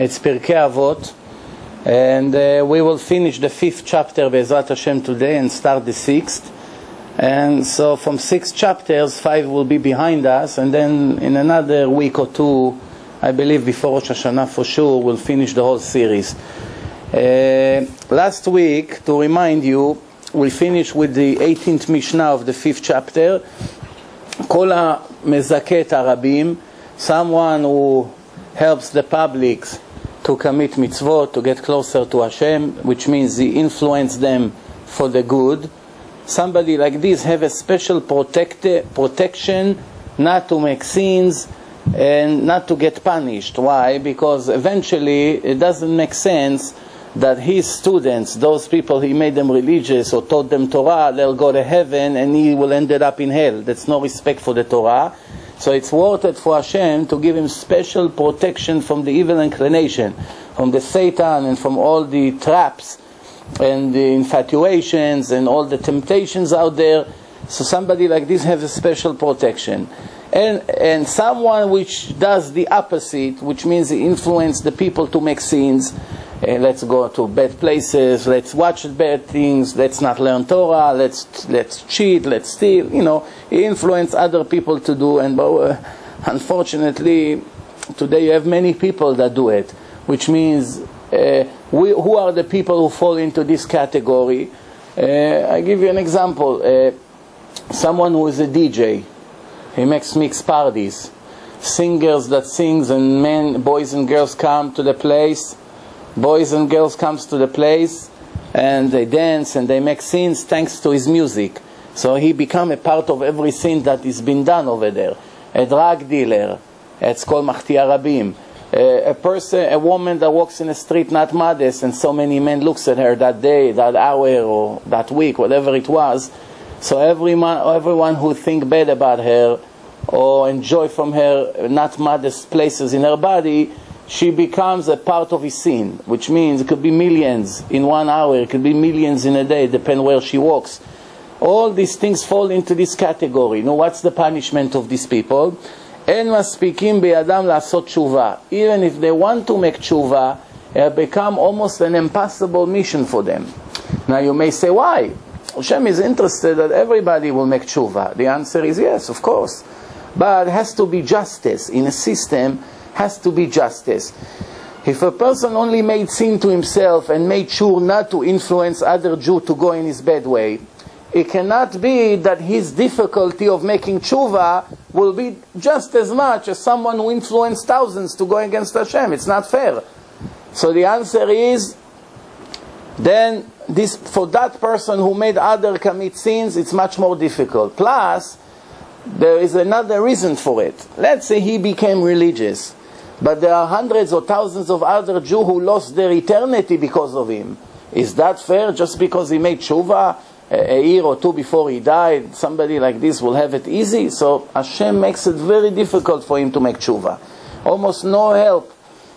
It's Pirkei Avot, and we will finish the 5th chapter Be'ezrat Hashem today and start the 6th. And so from 6 chapters, 5 will be behind us, and then in another week or two, I believe before Rosh Hashanah for sure, we'll finish the whole series. Last week, to remind you, we finished with the 18th Mishnah of the 5th chapter, Kola mezaket Arabim, someone who helps the public to commit mitzvot, to get closer to Hashem, which means he influenced them for the good. Somebody like this have a special protection, not to make sins and not to get punished. Why? Because eventually it doesn't make sense that his students, those people he made them religious or taught them Torah, they'll go to heaven and he will end up in hell. That's no respect for the Torah. So it's worth it for Hashem to give him special protection from the evil inclination, from the Satan and from all the traps and the infatuations and all the temptations out there. So somebody like this has a special protection. And someone which does the opposite, which means he influences the people to make sins. Let's go to bad places, let's watch bad things, let's not learn Torah, let's cheat, let's steal, you know, influence other people to do, and unfortunately today you have many people that do it, which means who are the people who fall into this category? I give you an example, someone who is a DJ, he makes mixed parties, singers that sings, and men, boys and girls come to the place, and they dance and they make scenes thanks to his music. So he become a part of every scene that is been done over there. A drug dealer, it's called Machti Arabim. A woman that walks in the street not modest, and so many men looks at her that day, that hour, or that week, whatever it was. So everyone who think bad about her or enjoy from her not modest places in her body, she becomes a part of his scene, which means it could be millions in 1 hour, it could be millions in a day, depending where she walks. All these things fall into this category. Now, what's the punishment of these people? En maspikim beyadam la'asot tshuva. Even if they want to make tshuva, it becomes almost an impossible mission for them. Now, you may say, why? Hashem is interested that everybody will make tshuva. The answer is yes, of course. But it has to be justice in a system. Has to be justice. If a person only made sin to himself and made sure not to influence other Jew to go in his bad way, it cannot be that his difficulty of making tshuva will be just as much as someone who influenced thousands to go against Hashem. It's not fair. So the answer is, then this, for that person who made other commit sins, it's much more difficult. Plus, there is another reason for it. Let's say he became religious, but there are hundreds or thousands of other Jews who lost their eternity because of him. Is that fair? Just because he made tshuva a year or two before he died, somebody like this will have it easy? So Hashem makes it very difficult for him to make tshuva. Almost no help.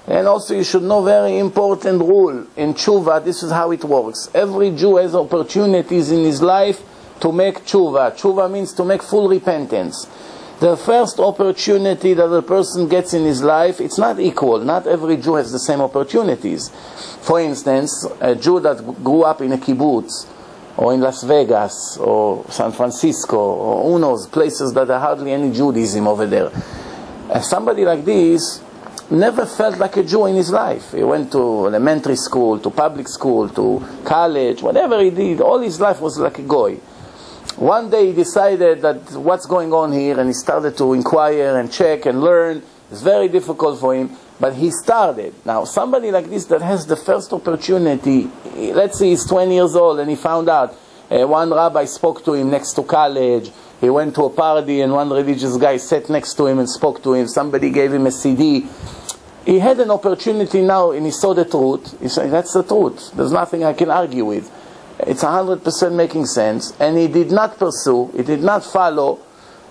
And also you should know very important rule in tshuva, this is how it works. Every Jew has opportunities in his life to make tshuva. Tshuva means to make full repentance. The first opportunity that a person gets in his life, it's not equal. Not every Jew has the same opportunities. For instance, a Jew that grew up in a kibbutz, or in Las Vegas, or San Francisco, or who knows, places that are hardly any Judaism over there. Somebody like this never felt like a Jew in his life. He went to elementary school, to public school, to college, whatever he did, all his life was like a goy. One day he decided that what's going on here, and he started to inquire and check and learn. It's very difficult for him, but he started. Now, somebody like this that has the first opportunity, let's say he's 20 years old and he found out, one rabbi spoke to him next to college, he went to a party and one religious guy sat next to him and spoke to him, somebody gave him a CD. He had an opportunity now and he saw the truth. He said, that's the truth, there's nothing I can argue with. It's 100% making sense, and he did not pursue, he did not follow,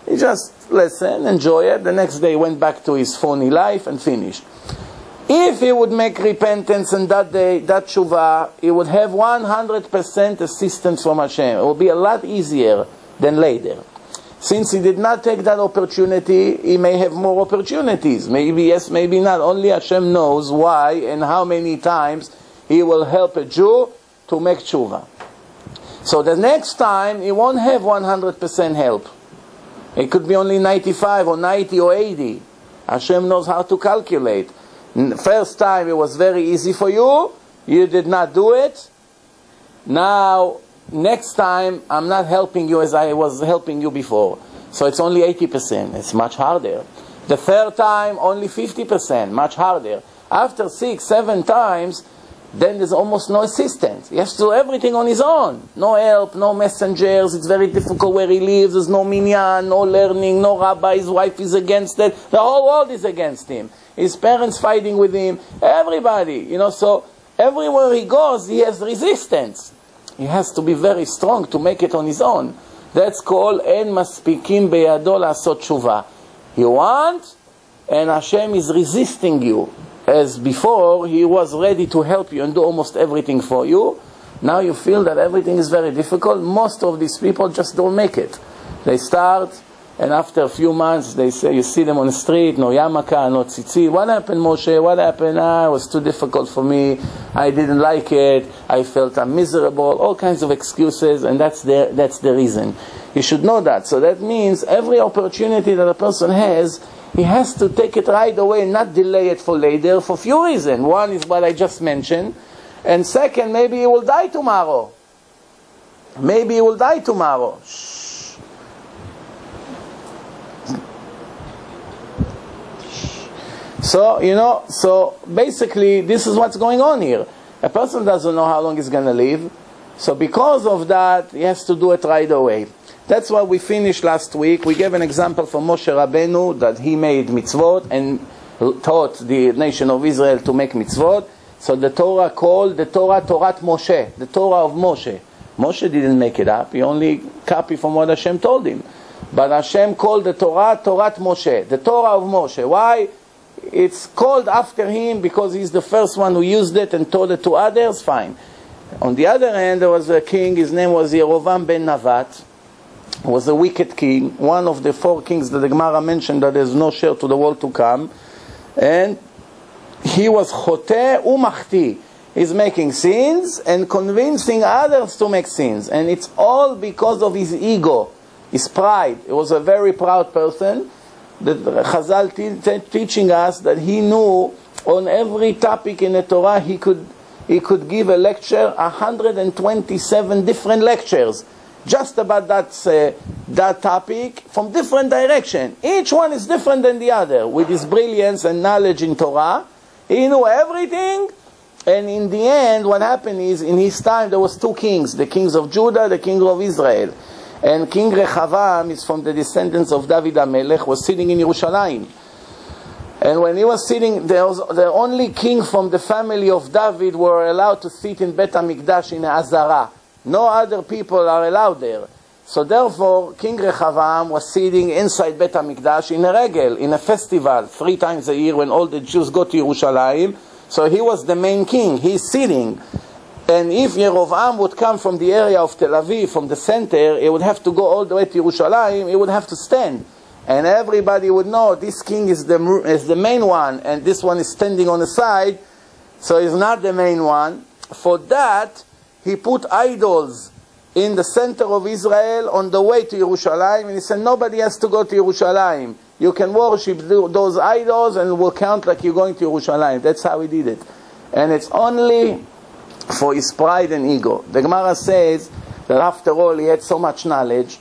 he just listened, enjoy it, the next day went back to his phony life and finished. If he would make repentance and that day, that tshuva, he would have 100% assistance from Hashem. It would be a lot easier than later. Since he did not take that opportunity, he may have more opportunities. Maybe yes, maybe not. Only Hashem knows why and how many times he will help a Jew to make tshuva. So the next time, he won't have 100% help. It could be only 95 or 90 or 80. Hashem knows how to calculate. First time it was very easy for you. You did not do it. Now, next time, I'm not helping you as I was helping you before. So it's only 80%. It's much harder. The third time, only 50%. Much harder. After 6, 7 times, then there's almost no assistance. He has to do everything on his own. No help, no messengers. It's very difficult where he lives. There's no minyan, no learning, no rabbi. His wife is against it. The whole world is against him. His parents fighting with him. Everybody. You know, so everywhere he goes, he has resistance. He has to be very strong to make it on his own. That's called En Maspikim Beyado Lasot Tshuva. You want, and Hashem is resisting you. As before, he was ready to help you and do almost everything for you. Now you feel that everything is very difficult. Most of these people just don't make it. They start, and after a few months, they say, you see them on the street, no yarmulke, no tzitzit. What happened, Moshe? What happened? Ah, it was too difficult for me. I didn't like it. I felt I'm miserable. All kinds of excuses, and that's the reason. You should know that. So that means every opportunity that a person has, he has to take it right away and not delay it for later for few reasons. One is what I just mentioned. And second, maybe he will die tomorrow. Maybe he will die tomorrow. Shh. So, you know, so basically this is what's going on here. A person doesn't know how long he's going to live. So because of that, he has to do it right away. That's why we finished last week. We gave an example from Moshe Rabbeinu that he made mitzvot and taught the nation of Israel to make mitzvot. So the Torah called the Torah Torat Moshe, the Torah of Moshe. Moshe didn't make it up. He only copied from what Hashem told him. But Hashem called the Torah Torat Moshe, the Torah of Moshe. Why? It's called after him because he's the first one who used it and taught it to others. Fine. On the other hand, there was a king. His name was Yerovam ben Navat. Was a wicked king, one of the 4 kings that the Gemara mentioned that there's no share to the world to come. And he was choteh umachti. He's making sins and convincing others to make sins. And it's all because of his ego, his pride. He was a very proud person. The Chazal teaching us that he knew on every topic in the Torah he could give a lecture, 127 different lectures. Just about that topic from different direction. Each one is different than the other. With his brilliance and knowledge in Torah, he knew everything. And in the end, what happened is, in his time, there was 2 kings. The kings of Judah, the king of Israel. And King Rechavam is from the descendants of David HaMelech, was sitting in Yerushalayim. And when he was sitting, there was the only king from the family of David were allowed to sit in Bet HaMikdash in Azara. No other people are allowed there. So therefore, King Rechavam was sitting inside Bet HaMikdash in a regel, in a festival, 3 times a year when all the Jews go to Yerushalayim. So he was the main king. He's sitting. And if Yerovam would come from the area of Tel Aviv, from the center, he would have to go all the way to Yerushalayim. He would have to stand. And everybody would know this king is the main one, and this one is standing on the side, so he's not the main one. For that, he put idols in the center of Israel on the way to Yerushalayim. And he said, nobody has to go to Yerushalayim. You can worship those idols and it will count like you're going to Yerushalayim. That's how he did it. And it's only for his pride and ego. The Gemara says that after all he had so much knowledge.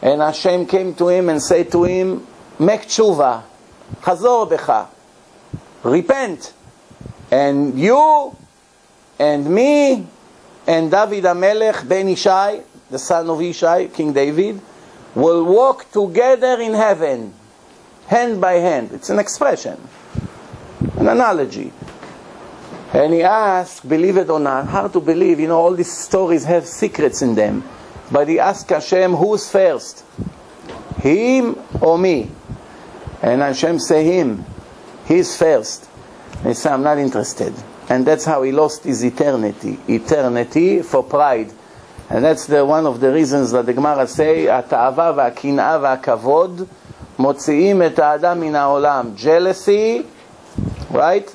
And Hashem came to him and said to him, make tshuva, chazor becha, repent. And you and me and David HaMelech, Ben Ishai, the son of Ishai, King David, will walk together in heaven, hand by hand. It's an expression, an analogy. And he asked, believe it or not, hard to believe, you know, all these stories have secrets in them. But he asked Hashem, who's first? Him or me? And Hashem said, him. He's first. And he said, I'm not interested. And that's how he lost his eternity for pride. And that's one of the reasons that the Gemara say, "Ata'ava va'kin'a va'kavod motzi'im et ha'adam min ha'olam." Jealousy, right?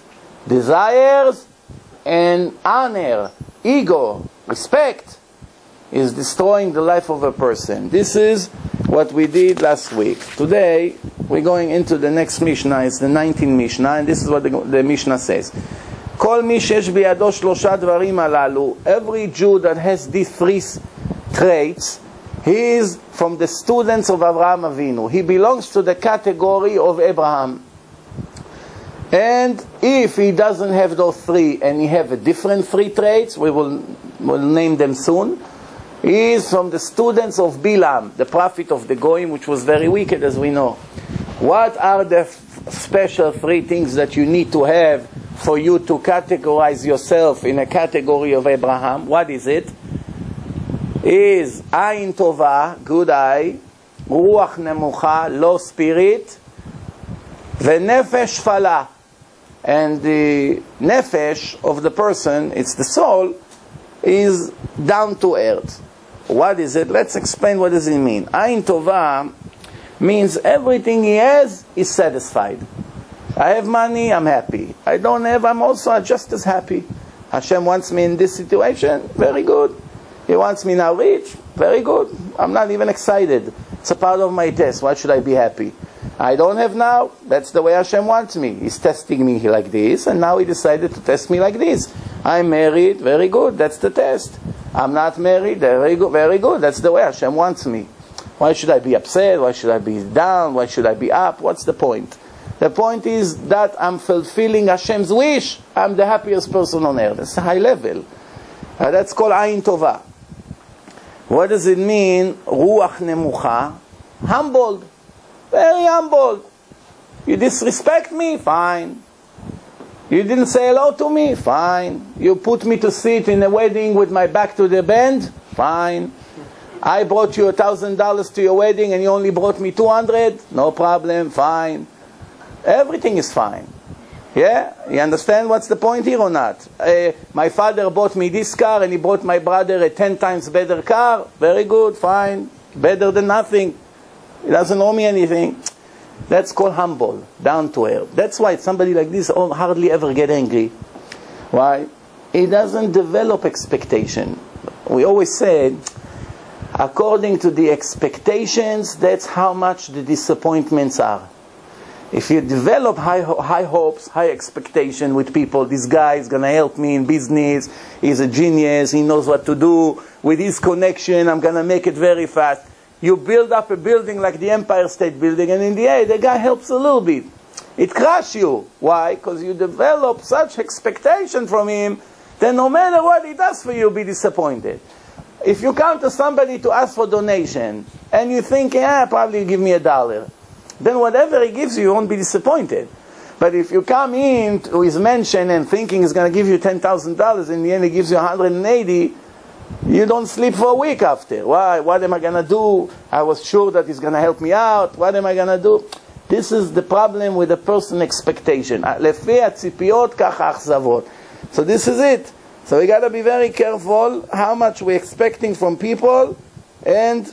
Desires and honor, ego, respect is destroying the life of a person. This is what we did last week. Today, we're going into the next Mishnah. It's the 19th Mishnah, and this is what the Mishnah says. Every Jew that has these three traits, he is from the students of Abraham Avinu. He belongs to the category of Abraham. And if he doesn't have those three, and he have a different three traits, we'll name them soon, he is from the students of Bilam, the prophet of the Goyim, which was very wicked, as we know. What are the special three things that you need to have for you to categorize yourself in a category of Abraham? What is it? Is Ayin Tova, good eye, Ruach Nemucha, low spirit, Nefesh Fala, and the Nefesh of the person, it's the soul, is down to earth. What is it? Let's explain what does it mean. Ayin Tova means everything he has is satisfied. I have money, I'm happy. I don't have, I'm also just as happy. Hashem wants me in this situation, very good. He wants me now rich, very good. I'm not even excited. It's a part of my test. Why should I be happy? I don't have now. That's the way Hashem wants me. He's testing me like this, and now he decided to test me like this. I'm married, very good. That's the test. I'm not married, very good. Very good. That's the way Hashem wants me. Why should I be upset? Why should I be down? Why should I be up? What's the point? The point is that I'm fulfilling Hashem's wish. I'm the happiest person on earth. That's a high level. That's called Ayin Tova. What does it mean? Ruach Nemucha. Humbled. Very humbled. You disrespect me? Fine. You didn't say hello to me? Fine. You put me to sit in a wedding with my back to the band? Fine. I brought you $1,000 to your wedding and you only brought me $200? No problem. Fine. Everything is fine. Yeah? You understand what's the point here or not? My father bought me this car and he bought my brother a 10 times better car. Very good. Fine. Better than nothing. He doesn't owe me anything. That's called humble, down to earth. That's why somebody like this hardly ever get angry. Why? He doesn't develop expectation. We always say, according to the expectations, that's how much the disappointments are. If you develop high hopes, high expectation with people, this guy is going to help me in business, he's a genius, he knows what to do, with his connection I'm going to make it very fast. You build up a building like the Empire State Building, and in the end, the guy helps a little bit. It crushes you. Why? Because you develop such expectation from him that no matter what he does for you, you'll be disappointed. If you come to somebody to ask for donation, and you think, yeah, probably give me $1, then whatever he gives you, you won't be disappointed. But if you come in to his mansion and thinking he's going to give you $10,000, in the end he gives you $180, you don't sleep for a week after. Why? What am I going to do? I was sure that he's going to help me out. What am I going to do? This is the problem with the person expectation. So this is it. So we got to be very careful how much we're expecting from people. And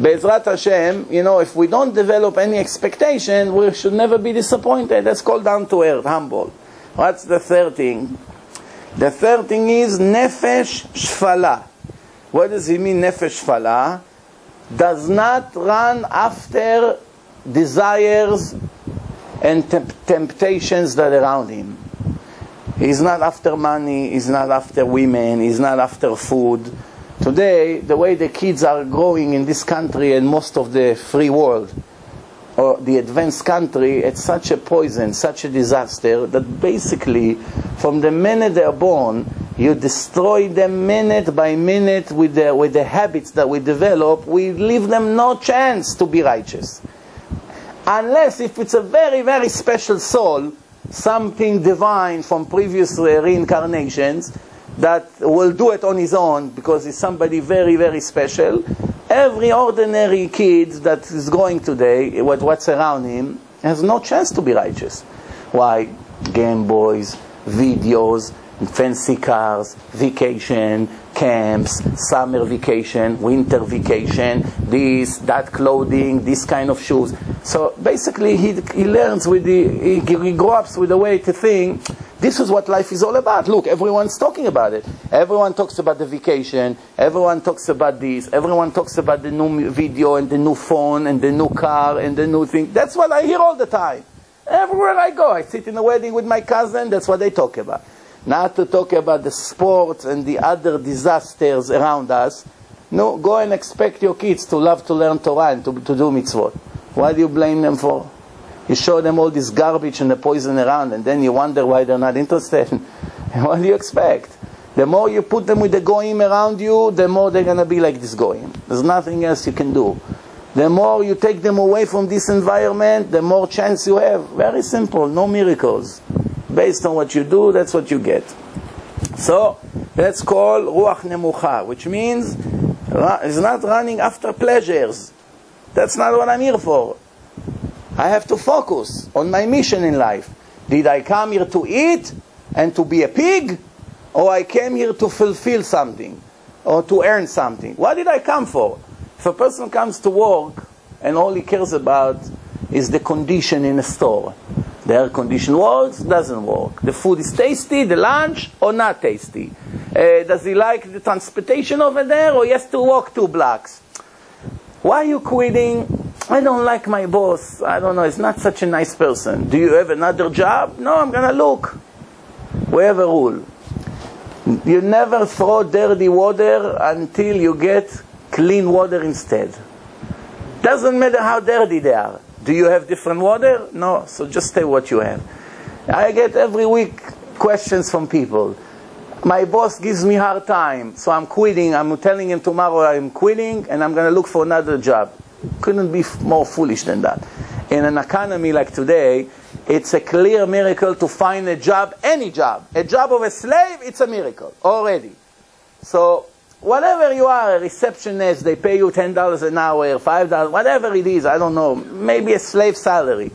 Be'ezrat Hashem, you know, if we don't develop any expectation, we should never be disappointed. That's called down to earth, humble. What's the third thing? The third thing is Nefesh Shfala. What does he mean, Nefesh Shfala? Does not run after desires and temptations that are around him. He's not after money, he's not after women, he's not after food. Today, the way the kids are growing in this country and most of the free world, or the advanced country, it's such a poison, such a disaster, that basically, from the minute they're born, you destroy them minute by minute with the habits that we develop. We leave them no chance to be righteous. Unless if it's a very, very special soul, something divine from previous reincarnations, that will do it on his own, because he's somebody very, very special. Every ordinary kid that is growing today, what's around him, has no chance to be righteous. Why? Game Boys, videos, fancy cars, vacation, camps, summer vacation, winter vacation, this, that clothing, this kind of shoes. So basically he learns with the, he grows up with the way to think, this is what life is all about. Look, everyone's talking about it. Everyone talks about the vacation. Everyone talks about this. Everyone talks about the new video and the new phone and the new car and the new thing. That's what I hear all the time. Everywhere I go, I sit in a wedding with my cousin. That's what they talk about. Not to talk about the sports and the other disasters around us. No, go and expect your kids to love to learn Torah and to do mitzvot. Why do you blame them for? You show them all this garbage and the poison around, and then you wonder why they're not interested. What do you expect? The more you put them with the goyim around you, the more they're going to be like this goyim. There's nothing else you can do. The more you take them away from this environment, the more chance you have. Very simple, no miracles. Based on what you do, that's what you get. So, that's called Ruach Nemucha, which means it's not running after pleasures. That's not what I'm here for. I have to focus on my mission in life. Did I come here to eat and to be a pig? Or I came here to fulfill something? Or to earn something? What did I come for? If a person comes to work and all he cares about is the condition in a store. The air condition works, doesn't work. The food is tasty, the lunch, or not tasty. Does he like the transportation over there, or he has to walk 2 blocks? Why are you quitting? I don't like my boss. I don't know, he's not such a nice person. Do you have another job? No, I'm going to look. We have a rule. You never throw dirty water until you get clean water instead. Doesn't matter how dirty they are. Do you have different water? No, so just stay what you have. I get every week questions from people. My boss gives me a hard time, so I'm quitting. I'm telling him tomorrow I'm quitting and I'm going to look for another job. Couldn't be more foolish than that. In an economy like today, it's a clear miracle to find a job, any job. A job of a slave, it's a miracle already. So whatever you are, a receptionist, they pay you $10 an hour, $5, whatever it is, I don't know, maybe a slave salary.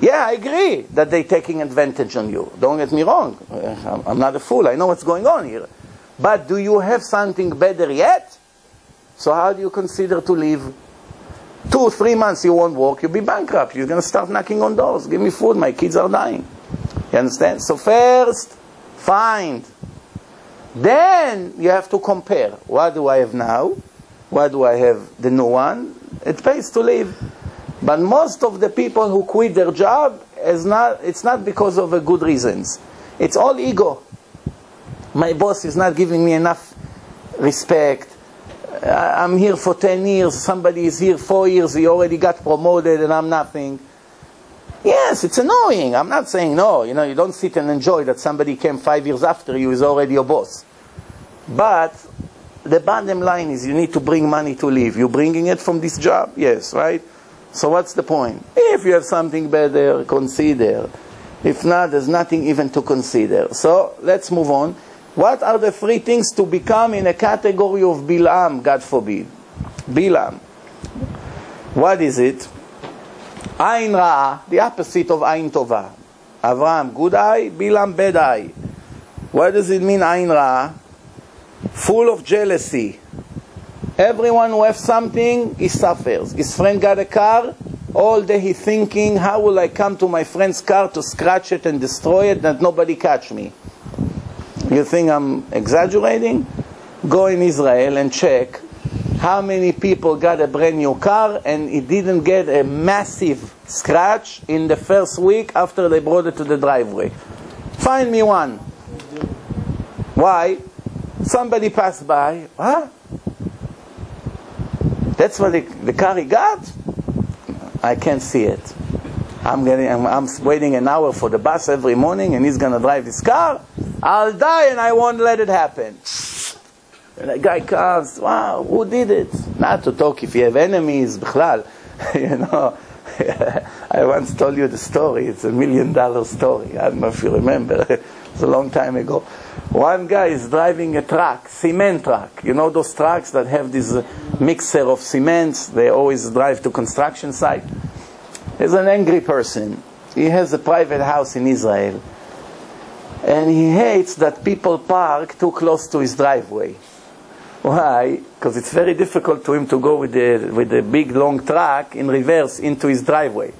Yeah, I agree that they're taking advantage on you. Don't get me wrong. I'm not a fool. I know what's going on here. But do you have something better yet? So how do you consider to leave? 2 or 3 months you won't work, you'll be bankrupt. You're going to start knocking on doors. Give me food, my kids are dying. You understand? So first, find. Then you have to compare. What do I have now? What do I have? The new one? It pays to leave. But most of the people who quit their job, it's not because of good reasons. It's all ego. My boss is not giving me enough respect. I'm here for 10 years. Somebody is here 4 years. He already got promoted and I'm nothing. Yes, it's annoying. I'm not saying no. You know, you don't sit and enjoy that somebody came 5 years after you is already your boss. But the bottom line is you need to bring money to live. You're bringing it from this job? Yes, right? So what's the point? If you have something better, consider. If not, there's nothing even to consider. So let's move on. What are the 3 things to become in a category of Bilam, God forbid? Bilam. What is it? Ein Ra, the opposite of Ayin Tova. Avraham, good eye, Bilam, bad eye. What does it mean, Ein Ra? Full of jealousy. Everyone who has something, he suffers. His friend got a car, all day he's thinking, how will I come to my friend's car to scratch it and destroy it that nobody catch me? You think I'm exaggerating? Go in Israel and check how many people got a brand new car and it didn't get a massive scratch in the first week after they brought it to the driveway. Find me one. Why? Somebody passed by. Huh? That's what the car he got? I can't see it. I'm waiting an hour for the bus every morning and he's going to drive this car. I'll die and I won't let it happen. And the guy comes, wow, who did it? Not to talk if you have enemies, bichlal. You know, I once told you the story. It's a $1 million story. I don't know if you remember. It's a long time ago. One guy is driving a truck, cement truck. You know those trucks that have this mixer of cements? They always drive to construction site. There's an angry person. He has a private house in Israel. And he hates that people park too close to his driveway. Why? Because it's very difficult to him to go with the big long truck in reverse into his driveway.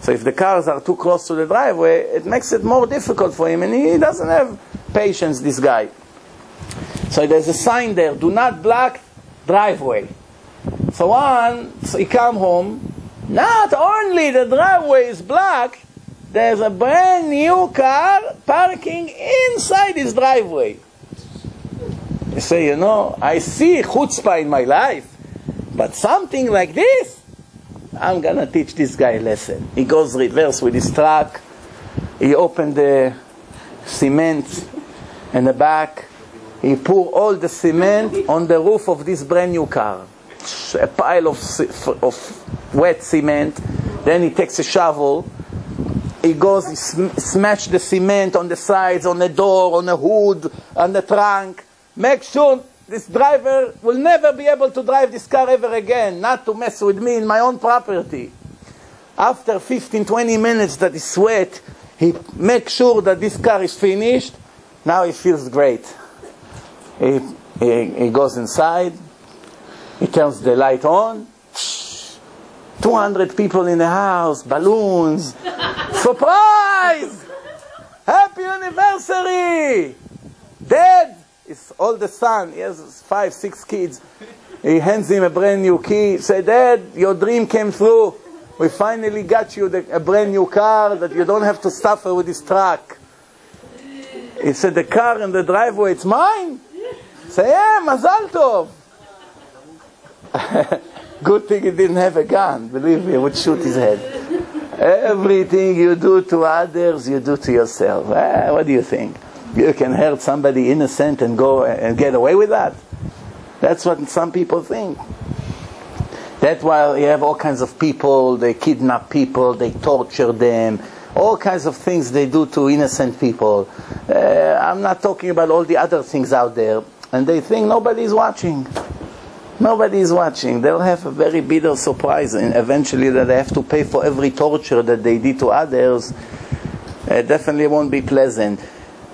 So if the cars are too close to the driveway, it makes it more difficult for him, and he doesn't have patience, this guy. So there's a sign there, do not block driveway. So once he come home, not only the driveway is blocked, there's a brand new car parking inside his driveway. You say, you know, I see chutzpah in my life, but something like this, I'm going to teach this guy a lesson. He goes reverse with his truck. He opened the cement in the back. He poured all the cement on the roof of this brand new car. A pile of wet cement. Then he takes a shovel. He goes, he smashed the cement on the sides, on the door, on the hood, on the trunk. Make sure this driver will never be able to drive this car ever again, not to mess with me in my own property. After 15-20 minutes that he sweat, he makes sure that this car is finished. Now he feels great. He goes inside. He turns the light on. 200 people in the house, balloons. Surprise! Happy anniversary! Dad is oldest son. He has 5-6 kids. He hands him a brand new key. Say, Dad, your dream came through. We finally got you a brand new car that you don't have to suffer with this truck. He said, the car in the driveway, it's mine? Say, yeah, mazal tov. Good thing he didn't have a gun. Believe me, he would shoot his head. Everything you do to others, you do to yourself. What do you think? You can hurt somebody innocent and go and get away with that? That's what some people think. That's why you have all kinds of people. They kidnap people. They torture them. All kinds of things they do to innocent people. I'm not talking about all the other things out there. And they think nobody's watching. Nobody is watching. They'll have a very bitter surprise, and eventually that they have to pay for every torture that they did to others. It definitely won't be pleasant.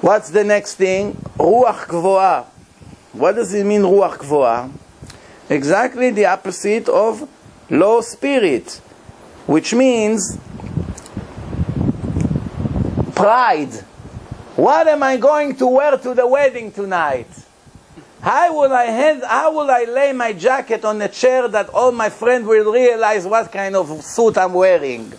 What's the next thing? Ruach K'voah. What does it mean, Ruach K'voah? Exactly the opposite of low spirit, which means pride. What am I going to wear to the wedding tonight? How will I lay my jacket on a chair that all my friends will realize what kind of suit I'm wearing?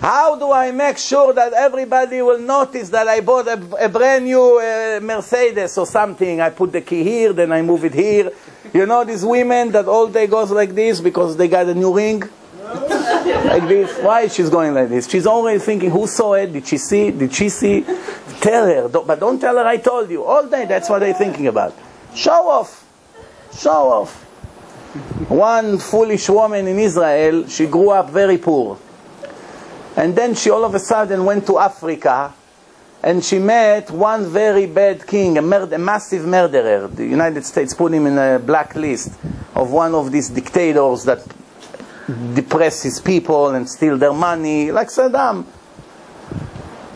How do I make sure that everybody will notice that I bought a brand new Mercedes or something? I put the key here, then I move it here. You know these women that all day goes like this because they got a new ring? Like this. Why is she going like this? She's already thinking, who saw it? Did she see? Did she see? Tell her. But don't tell her I told you. All day that's what they're thinking about. Show off. Show off. One foolish woman in Israel, she grew up very poor. And then she all of a sudden went to Africa, and she met one very bad king, a massive murderer. The United States put him in a blacklist of one of these dictators that depress his people and steal their money, like Saddam.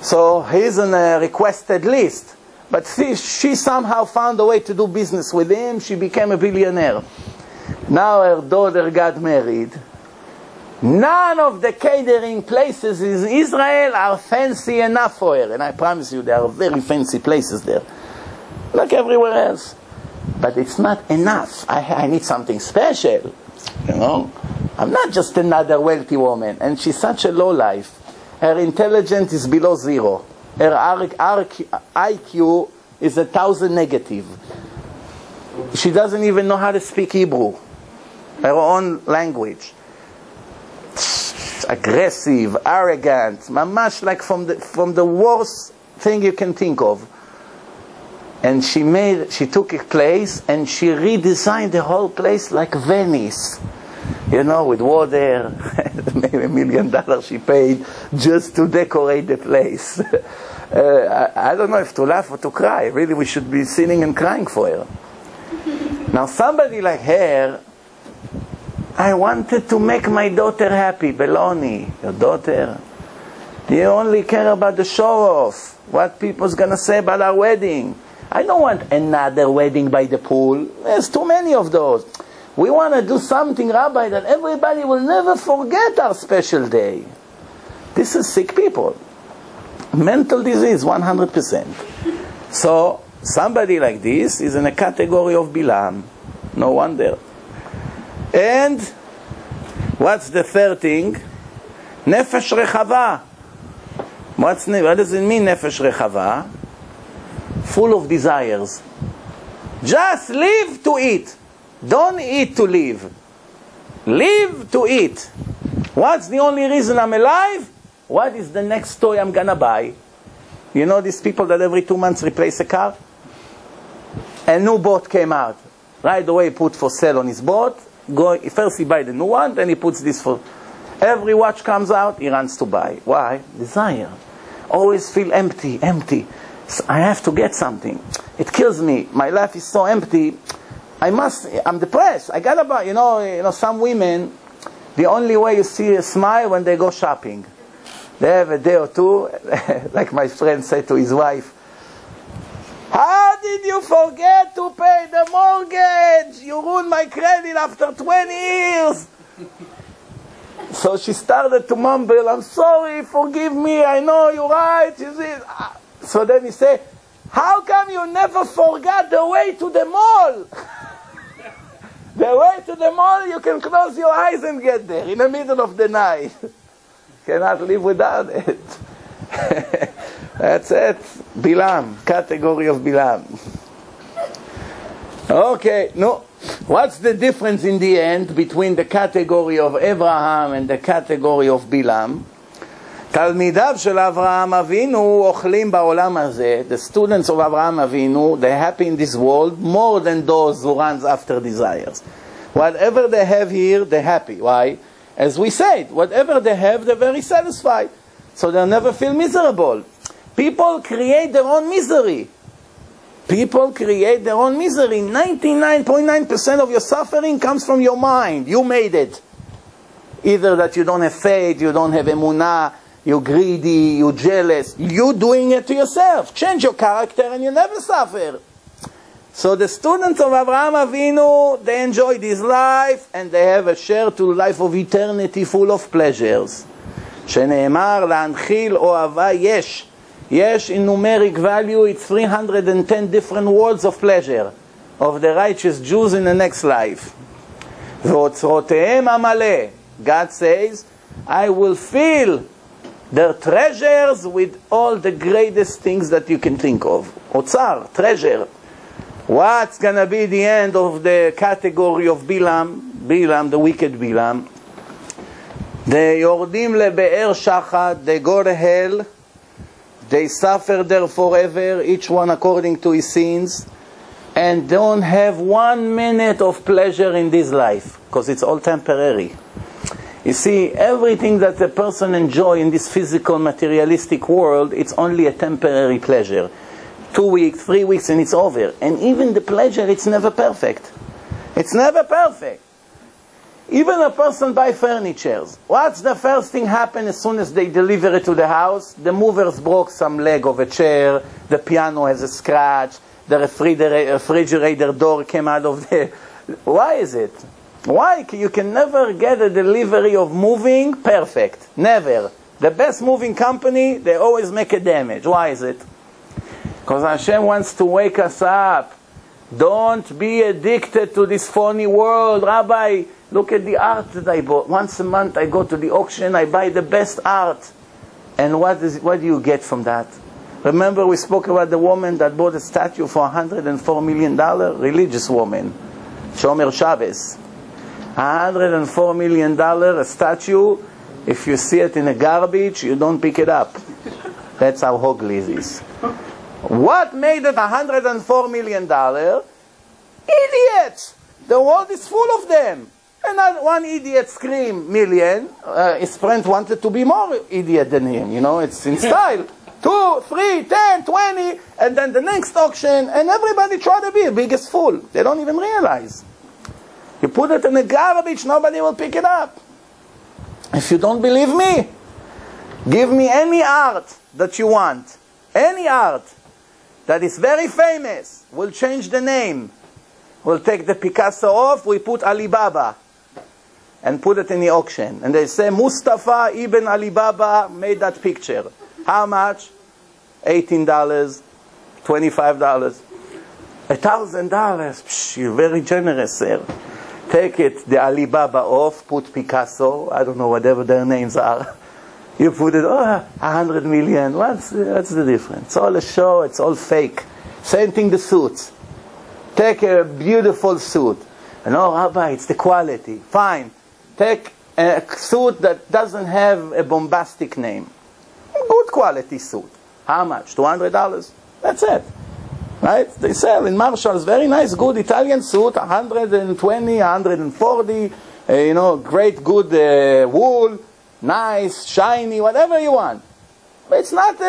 So he's on a requested list. But she somehow found a way to do business with him. She became a billionaire. Now her daughter got married. None of the catering places in Israel are fancy enough for her. And I promise you, there are very fancy places there, like everywhere else. But it's not enough. I need something special. You know, I'm not just another wealthy woman. And she's such a low life. Her intelligence is below zero. Her IQ is 1,000 negative. She doesn't even know how to speak Hebrew, her own language. Aggressive, arrogant, mamash, like from the worst thing you can think of. And she took a place and she redesigned the whole place like Venice. You know, with water, maybe $1 million she paid just to decorate the place. I don't know if to laugh or to cry. Really, we should be sitting and crying for her. Now, somebody like her, I wanted to make my daughter happy. Beloni, your daughter, you only care about the show-off, what people's going to say about our wedding. I don't want another wedding by the pool. There's too many of those. We want to do something, Rabbi, that everybody will never forget our special day. This is sick people. Mental disease, 100%. So, somebody like this is in a category of Bilam. No wonder. And, what's the third thing? Nefesh Rechava. What does it mean, Nefesh Rechava? Full of desires. Just live to eat. Don't eat to live. Live to eat. What's the only reason I'm alive? What is the next toy I'm gonna buy? You know these people that every 2 months replace a car? A new boat came out. Right away he put for sale on his boat. First he buys the new one, then he puts this for... Every watch comes out, he runs to buy. Why? Desire. Always feel empty, empty. So I have to get something. It kills me. My life is so empty. I'm depressed. I gotta buy. You know, some women, the only way you see a smile when they go shopping. They have a day or two, like my friend said to his wife, "How did you forget to pay the mortgage? You ruined my credit after 20 years. So she started to mumble, "I'm sorry, forgive me, I know you're right." So then he said, "How come you never forgot the way to the mall?" The way to the mall, you can close your eyes and get there in the middle of the night. Cannot live without it. That's it. Bilam. Category of Bilam. Okay, no. What's the difference in the end between the category of Abraham and the category of Bilam? Talmidav shel Avraham Avinu ochlim ba'olam hazeh. The students of Avraham Avinu, they're happy in this world more than those who runs after desires. Whatever they have here, they're happy. Why? As we said, whatever they have, they're very satisfied. So they'll never feel miserable. People create their own misery. 99.9% of your suffering comes from your mind. You made it. Either that you don't have faith, you don't have emunah, you're greedy, you're jealous. You're doing it to yourself. Change your character and you never suffer. So the students of Avraham Avinu, they enjoy this life and they have a share to life of eternity full of pleasures. שנאמר להנחיל אוהבה יש. Yes, in numeric value, it's 310 different worlds of pleasure of the righteous Jews in the next life. God says, I will fill their treasures with all the greatest things that you can think of. Otzar, treasure. What's going to be the end of the category of Bilam? Bilam, the wicked Bilam. They yordim lebe'er shachad, they go to hell. They suffer there forever, each one according to his sins, and don't have 1 minute of pleasure in this life, because it's all temporary. You see, everything that a person enjoys in this physical, materialistic world, it's only a temporary pleasure. 2 weeks, 3 weeks, and it's over. And even the pleasure, it's never perfect. It's never perfect. Even a person buys furniture. What's the first thing happen as soon as they deliver it to the house? The movers broke some leg of a chair, the piano has a scratch, the refrigerator door came out of the... Why is it? Why? You can never get a delivery of moving perfect. Never. The best moving company, they always make a damage. Why is it? Because Hashem wants to wake us up. Don't be addicted to this phony world. Rabbi, look at the art that I bought. Once a month I go to the auction, I buy the best art. And what do you get from that? Remember we spoke about the woman that bought a statue for $104 million? Religious woman. Shomer Chavez. $104 million, a statue. If you see it in a garbage, you don't pick it up. That's how ugly it is. What made it $104 million? Idiots! The world is full of them. And one idiot screamed million. His friend wanted to be more idiot than him. You know, it's in style. 2, 3, 10, 20, and then the next auction, and everybody try to be the biggest fool. They don't even realize. You put it in the garbage, nobody will pick it up. If you don't believe me, give me any art that you want. Any art. that is very famous. We'll change the name. We'll take the Picasso off, we put Alibaba and put it in the auction. And they say, Mustafa Ibn Alibaba made that picture. How much? $18, $25, $1,000. Psh, you're very generous, sir. Take it, the Alibaba off, put Picasso, I don't know, whatever their names are. You put it, oh, 100 million. What's the difference? It's all a show, it's all fake. Same thing, the suits. Take a beautiful suit. And oh, Rabbi, it's the quality. Fine. Take a suit that doesn't have a bombastic name. Good quality suit. How much? $200? That's it. Right? They sell in Marshall's very nice, good Italian suit, 120, 140, you know, great, good wool, nice, shiny, whatever you want. But it's not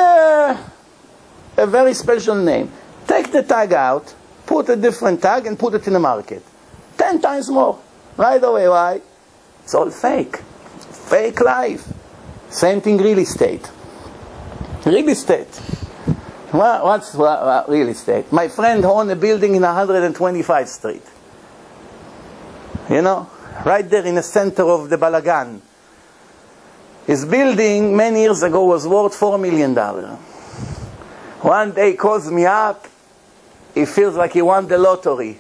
a very special name. Take the tag out, put a different tag, and put it in the market. 10 times more. Right away, why? It's all fake. Fake life. Same thing, real estate. Real estate. What's real estate? My friend owned a building in 125th Street. You know, right there in the center of the Balagan. His building many years ago was worth $4 million. One day he calls me up. He feels like he won the lottery.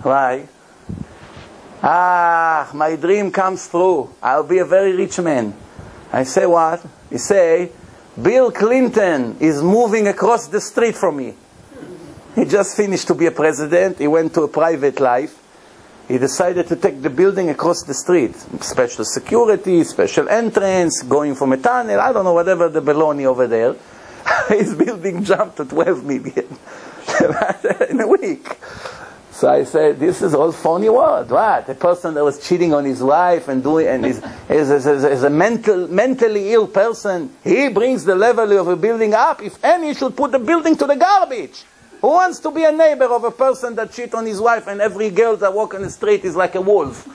Why? Ah, my dream comes true. I'll be a very rich man. I say, what? He say, Bill Clinton is moving across the street from me. He just finished to be a president. He went to a private life. He decided to take the building across the street. Special security, special entrance, going from a tunnel, I don't know, whatever the baloney over there. His building jumped to 12 million in a week. So I said, this is all phony world. What? A person that was cheating on his wife and doing, and is a mentally ill person, he brings the level of a building up. If any, should put the building to the garbage. Who wants to be a neighbor of a person that cheats on his wife and every girl that walks on the street is like a wolf?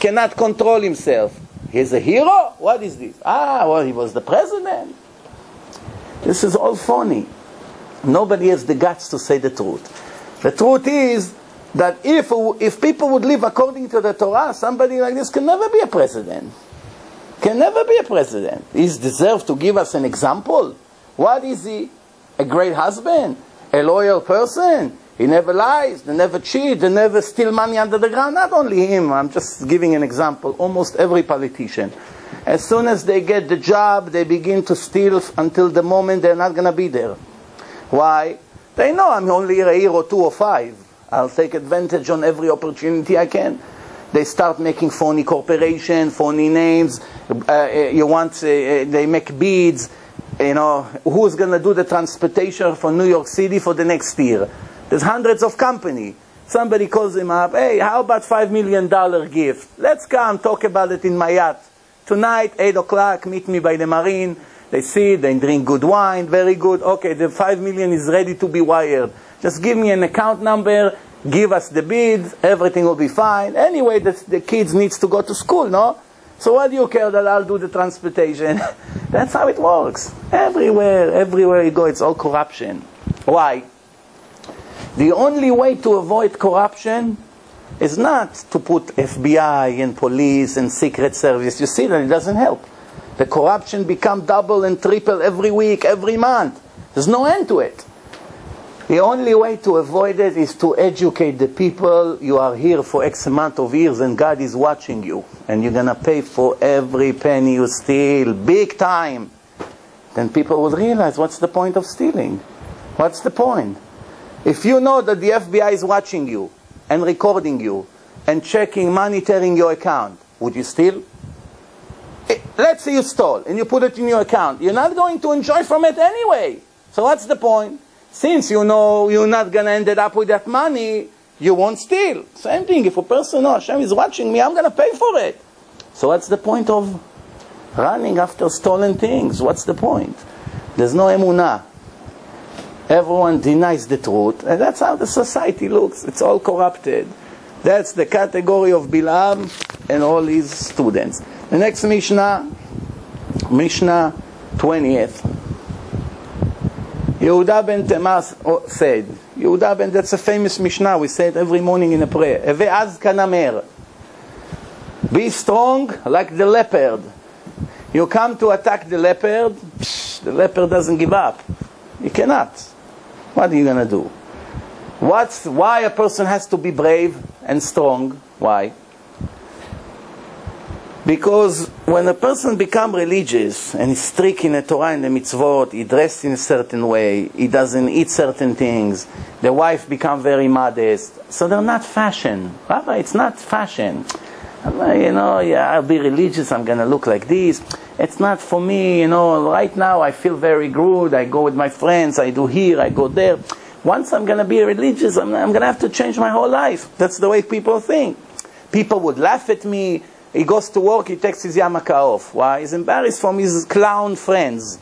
Cannot control himself. He's a hero? What is this? Ah, well, he was the president. This is all phony. Nobody has the guts to say the truth. The truth is that if people would live according to the Torah, somebody like this can never be a president. Can never be a president. He's deserved to give us an example. What is he? A great husband? A loyal person? He never lies, they never cheat, they never steal money under the ground. Not only him, I'm just giving an example. Almost every politician. As soon as they get the job, they begin to steal until the moment they're not going to be there. Why? They know I'm only a year or two or five. I'll take advantage on every opportunity I can. They start making phony corporation, phony names. They make bids. You know, who's going to do the transportation for New York City for the next year? There's hundreds of companies. Somebody calls him up, hey, how about $5 million gift? Let's come talk about it in my yacht. Tonight, 8 o'clock, meet me by the marine. They see, they drink good wine, very good. Okay, the $5 million is ready to be wired. Just give me an account number, give us the bids, everything will be fine. Anyway, the kids needs to go to school, no? So what do you care that I'll do the transportation? That's how it works. Everywhere you go, it's all corruption. Why? The only way to avoid corruption is not to put FBI and police and secret service. You see that it doesn't help. The corruption becomes double and triple every week, every month. There's no end to it. The only way to avoid it is to educate the people. You are here for X amount of years and God is watching you. And you're going to pay for every penny you steal, big time. Then people will realize, what's the point of stealing? What's the point? If you know that the FBI is watching you and recording you and checking, monitoring your account, would you steal? Let's say you stole and you put it in your account. You're not going to enjoy from it anyway. So what's the point? Since you know you're not going to end up with that money, you won't steal. Same thing, if a person, oh, Hashem is watching me, I'm going to pay for it. So what's the point of running after stolen things? What's the point? There's no emunah. Everyone denies the truth. And that's how the society looks. It's all corrupted. That's the category of Bilam and all his students. The next Mishnah, Mishnah 20th. Yehuda ben Temas said, Yehuda ben, that's a famous Mishnah we say it every morning in a prayer. Ve'az kanamer. Be strong like the leopard. You come to attack the leopard, psh, the leopard doesn't give up. He cannot. What are you going to do? Why a person has to be brave and strong? Why? Because when a person becomes religious and is strict in the Torah and the mitzvot, he dresses in a certain way, he doesn't eat certain things, the wife becomes very modest. So they're not fashion. Rabbi, it's not fashion. You know, yeah, I'll be religious, I'm going to look like this. It's not for me, you know, right now I feel very good, I go with my friends, I do here, I go there. Once I'm going to be religious, I'm going to have to change my whole life. That's the way people think. People would laugh at me. He goes to work, he takes his yarmulke off. Why? He's embarrassed from his clown friends.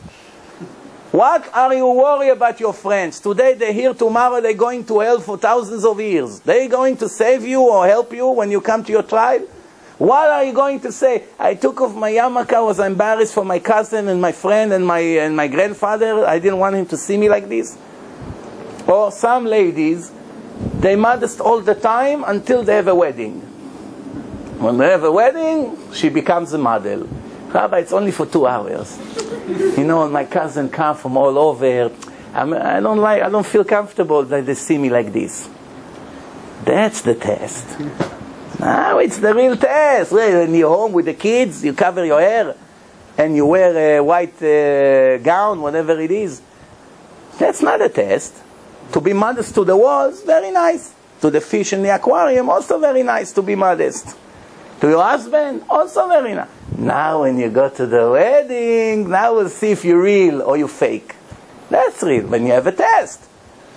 What are you worried about your friends? Today they're here, tomorrow they're going to hell for thousands of years. They're going to save you or help you when you come to your tribe? What are you going to say? I took off my yarmulke, I was embarrassed for my cousin and my friend and my grandfather. I didn't want him to see me like this. Or some ladies, they modest all the time until they have a wedding. When they have a wedding, she becomes a model. Rabbi, it's only for 2 hours. You know, my cousin come from all over. I don't feel comfortable that they see me like this. That's the test. Now it's the real test. When you're home with the kids, you cover your hair and you wear a white gown, whatever it is. That's not a test. To be modest to the walls, very nice. To the fish in the aquarium, also very nice to be modest. To your husband, also very nice. Now when you go to the wedding, now we'll see if you're real or you're fake. That's real, when you have a test.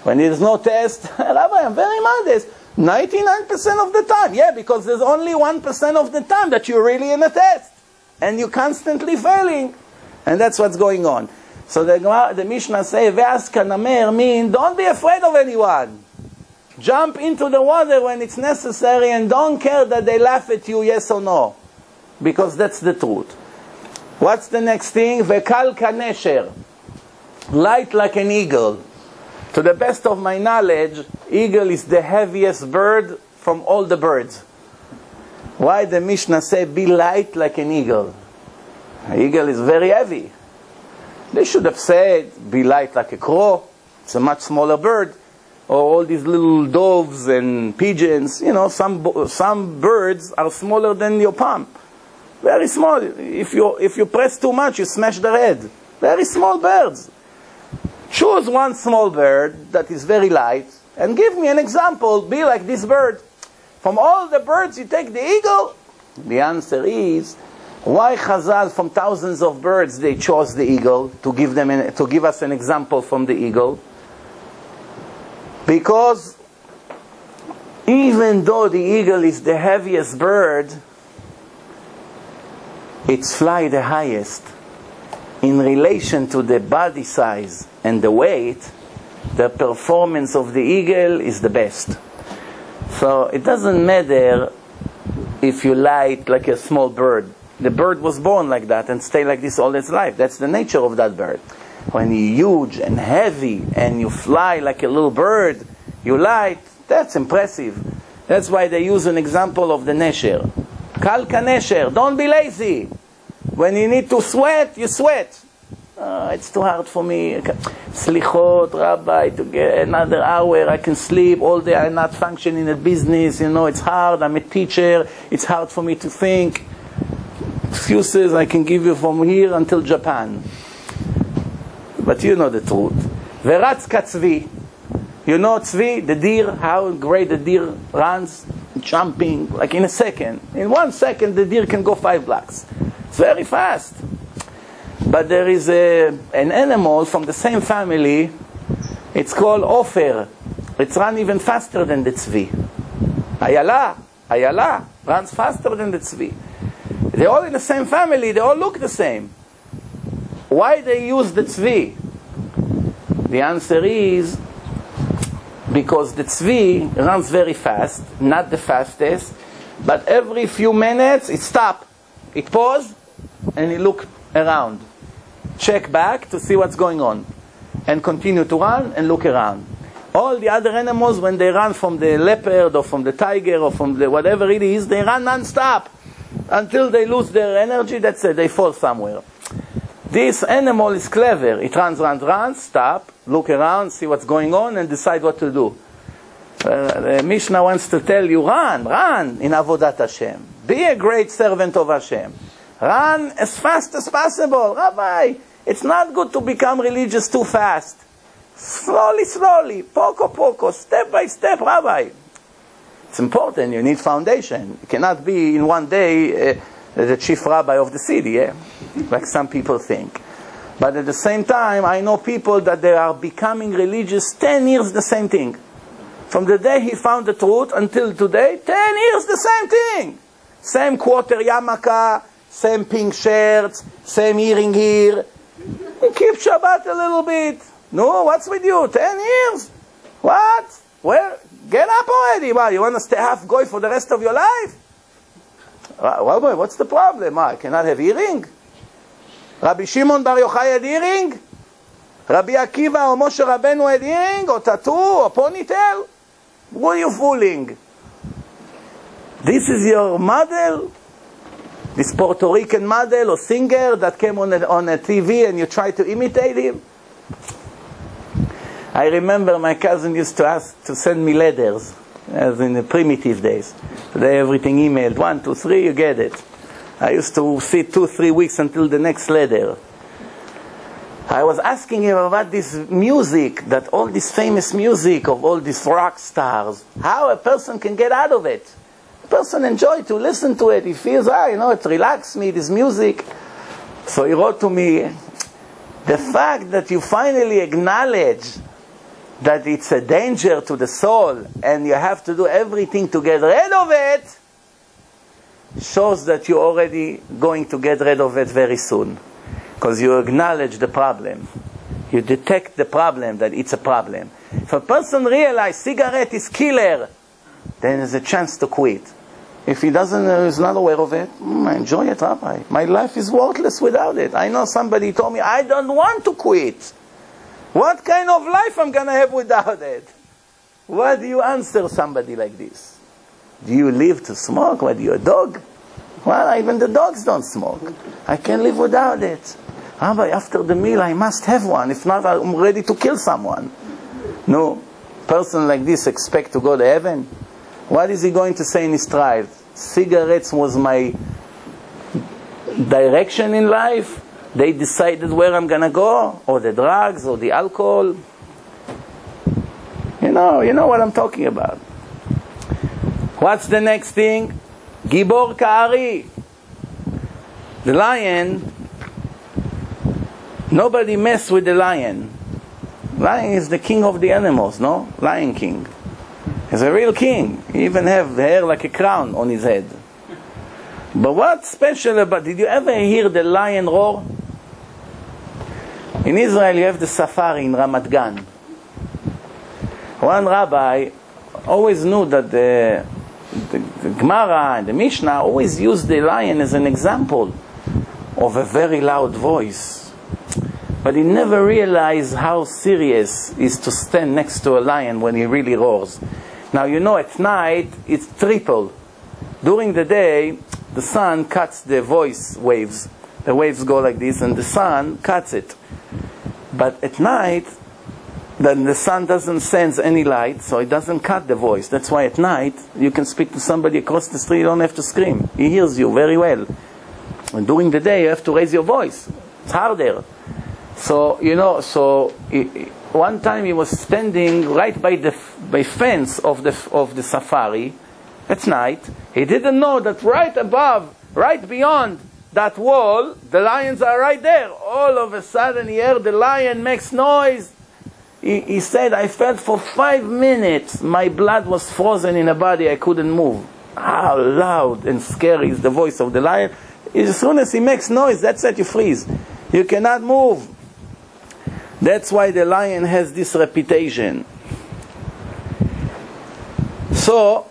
When there's no test, Rabbi, I'm very modest. 99% of the time. Yeah, because there's only 1% of the time that you're really in a test. And you're constantly failing. And that's what's going on. So the Mishnah says, Ve'az kanamer means, don't be afraid of anyone. Jump into the water when it's necessary and don't care that they laugh at you, yes or no. Because that's the truth. What's the next thing? Ve'kal kanesher. Light like an eagle. To the best of my knowledge, eagle is the heaviest bird from all the birds. Why the Mishnah say, be light like an eagle? An eagle is very heavy. They should have said, be light like a crow. It's a much smaller bird. Or all these little doves and pigeons. You know, some birds are smaller than your palm. Very small. If you press too much, you smash the head. Very small birds. Choose one small bird that is very light and give me an example. Be like this bird. From all the birds, you take the eagle. The answer is, why Chazal from thousands of birds they chose the eagle to give us an example from the eagle? Because even though the eagle is the heaviest bird, it flies the highest. In relation to the body size and the weight, the performance of the eagle is the best. So it doesn't matter if you light like a small bird. The bird was born like that and stay like this all its life. That's the nature of that bird. When you're huge and heavy and you fly like a little bird, you light, that's impressive. That's why they use an example of the nesher. Kal kanesher, don't be lazy. When you need to sweat, you sweat. It's too hard for me. Slichot, Rabbi, to get another hour, I can sleep all day, I'm not functioning in business, you know, it's hard, I'm a teacher, it's hard for me to think. Excuses I can give you from here until Japan. But you know the truth. Veratz katzvi. You know tzvi, the deer, how great the deer runs, jumping, like in a second. In 1 second, the deer can go 5 blocks. It's very fast. But there is an animal from the same family, it's called ofer. It's run even faster than the tzvi. Ayala runs faster than the tzvi. They're all in the same family, they all look the same. Why they use the tzvi? The answer is because the tzvi runs very fast, not the fastest, but every few minutes it stops, it pauses, and it looks around, check back to see what's going on. and continue to run and look around. All the other animals, when they run from the leopard or from the tiger or from the whatever it is, they run non-stop until they lose their energy. That's it, they fall somewhere. This animal is clever. It runs, runs, runs, stop, look around, see what's going on, and decide what to do. The Mishnah wants to tell you, run, run in Avodat Hashem. Be a great servant of Hashem. Run as fast as possible. Rabbi, it's not good to become religious too fast. Slowly, slowly, poco, poco, step by step, Rabbi. It's important. You need foundation. You cannot be in one day the chief rabbi of the city, like some people think. But at the same time, I know people that they are becoming religious 10 years the same thing. From the day he found the truth until today, 10 years the same thing. Same quarter yarmulke, same pink shirts, same earring here. He keeps Shabbat a little bit. No, what's with you? 10 years? What? Well, get up already. Why, you want to stay half-goy for the rest of your life? Well, boy, what's the problem? I cannot have earring? Rabbi Shimon Bar Yochai had earring? Rabbi Akiva or Moshe Rabbeinu had earring? Or tattoo? Or ponytail? Who are you fooling? This is your model? This Puerto Rican model or singer that came on a TV and you try to imitate him? I remember my cousin used to ask to send me letters, as in the primitive days. Today everything emailed, 1, 2, 3, you get it. I used to sit 2, 3 weeks until the next letter. I was asking him about this music, that all this famous music of all these rock stars, how a person can get out of it. A person enjoys to listen to it, he feels, it relaxes me, this music. So he wrote to me, the fact that you finally acknowledge that it's a danger to the soul and you have to do everything to get rid of it shows that you're already going to get rid of it very soon, because you acknowledge the problem, you detect the problem, that it's a problem. If a person realizes cigarette is killer, then there's a chance to quit. If he doesn't, is not aware of it, I enjoy it, Rabbi. My life is worthless without it. I know somebody told me, I don't want to quit. What kind of life I'm going to have without it? What do you answer somebody like this? Do you live to smoke? What, you a dog? Well, even the dogs don't smoke. I can't live without it. Rabbi, after the meal I must have one. If not, I'm ready to kill someone. No, person like this expect to go to heaven? What is he going to say in his trial? Cigarettes was my direction in life? They decided where I'm going to go, or the drugs, or the alcohol. You know what I'm talking about. What's the next thing? Gibor Ka'ari. The lion, nobody mess with the lion. Lion is the king of the animals, no? Lion king. He's a real king. He even have hair like a crown on his head. But what's special about, did you ever hear the lion roar? In Israel you have the safari in Ramat Gan. One rabbi always knew that the Gemara and the Mishnah always used the lion as an example of a very loud voice. But he never realized how serious it is to stand next to a lion when he really roars. Now at night it's triple. During the day, the sun cuts the voice waves. The waves go like this, and the sun cuts it. But at night, then the sun doesn't sense any light, so it doesn't cut the voice. That's why at night, you can speak to somebody across the street, you don't have to scream. He hears you very well. And during the day, you have to raise your voice. It's harder. So, one time he was standing right by the fence of the safari. At night, he didn't know that right above, right beyond that wall, the lions are right there. All of a sudden, he heard the lion makes noise. He said, I felt for 5 minutes, my blood was frozen in the body, I couldn't move. How loud and scary is the voice of the lion. As soon as he makes noise, that's it, you freeze. You cannot move. That's why the lion has this reputation. So,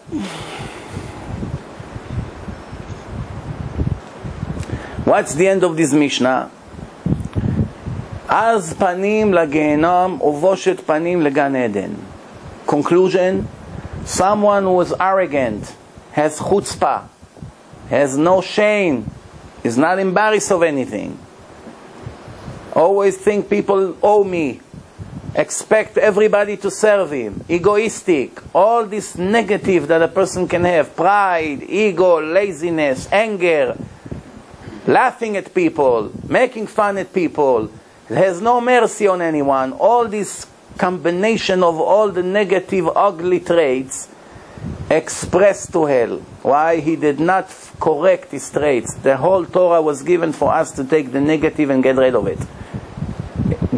what's the end of this Mishnah? Az panim lagehenam uvoshet panim legan eden. Conclusion: someone who is arrogant, has chutzpah, has no shame, is not embarrassed of anything, always think people owe me, expect everybody to serve him, egoistic, all this negative that a person can have, pride, ego, laziness, anger, laughing at people, making fun at people, has no mercy on anyone, all this combination of all the negative, ugly traits expressed to hell. Why? He did not correct his traits. The whole Torah was given for us to take the negative and get rid of it.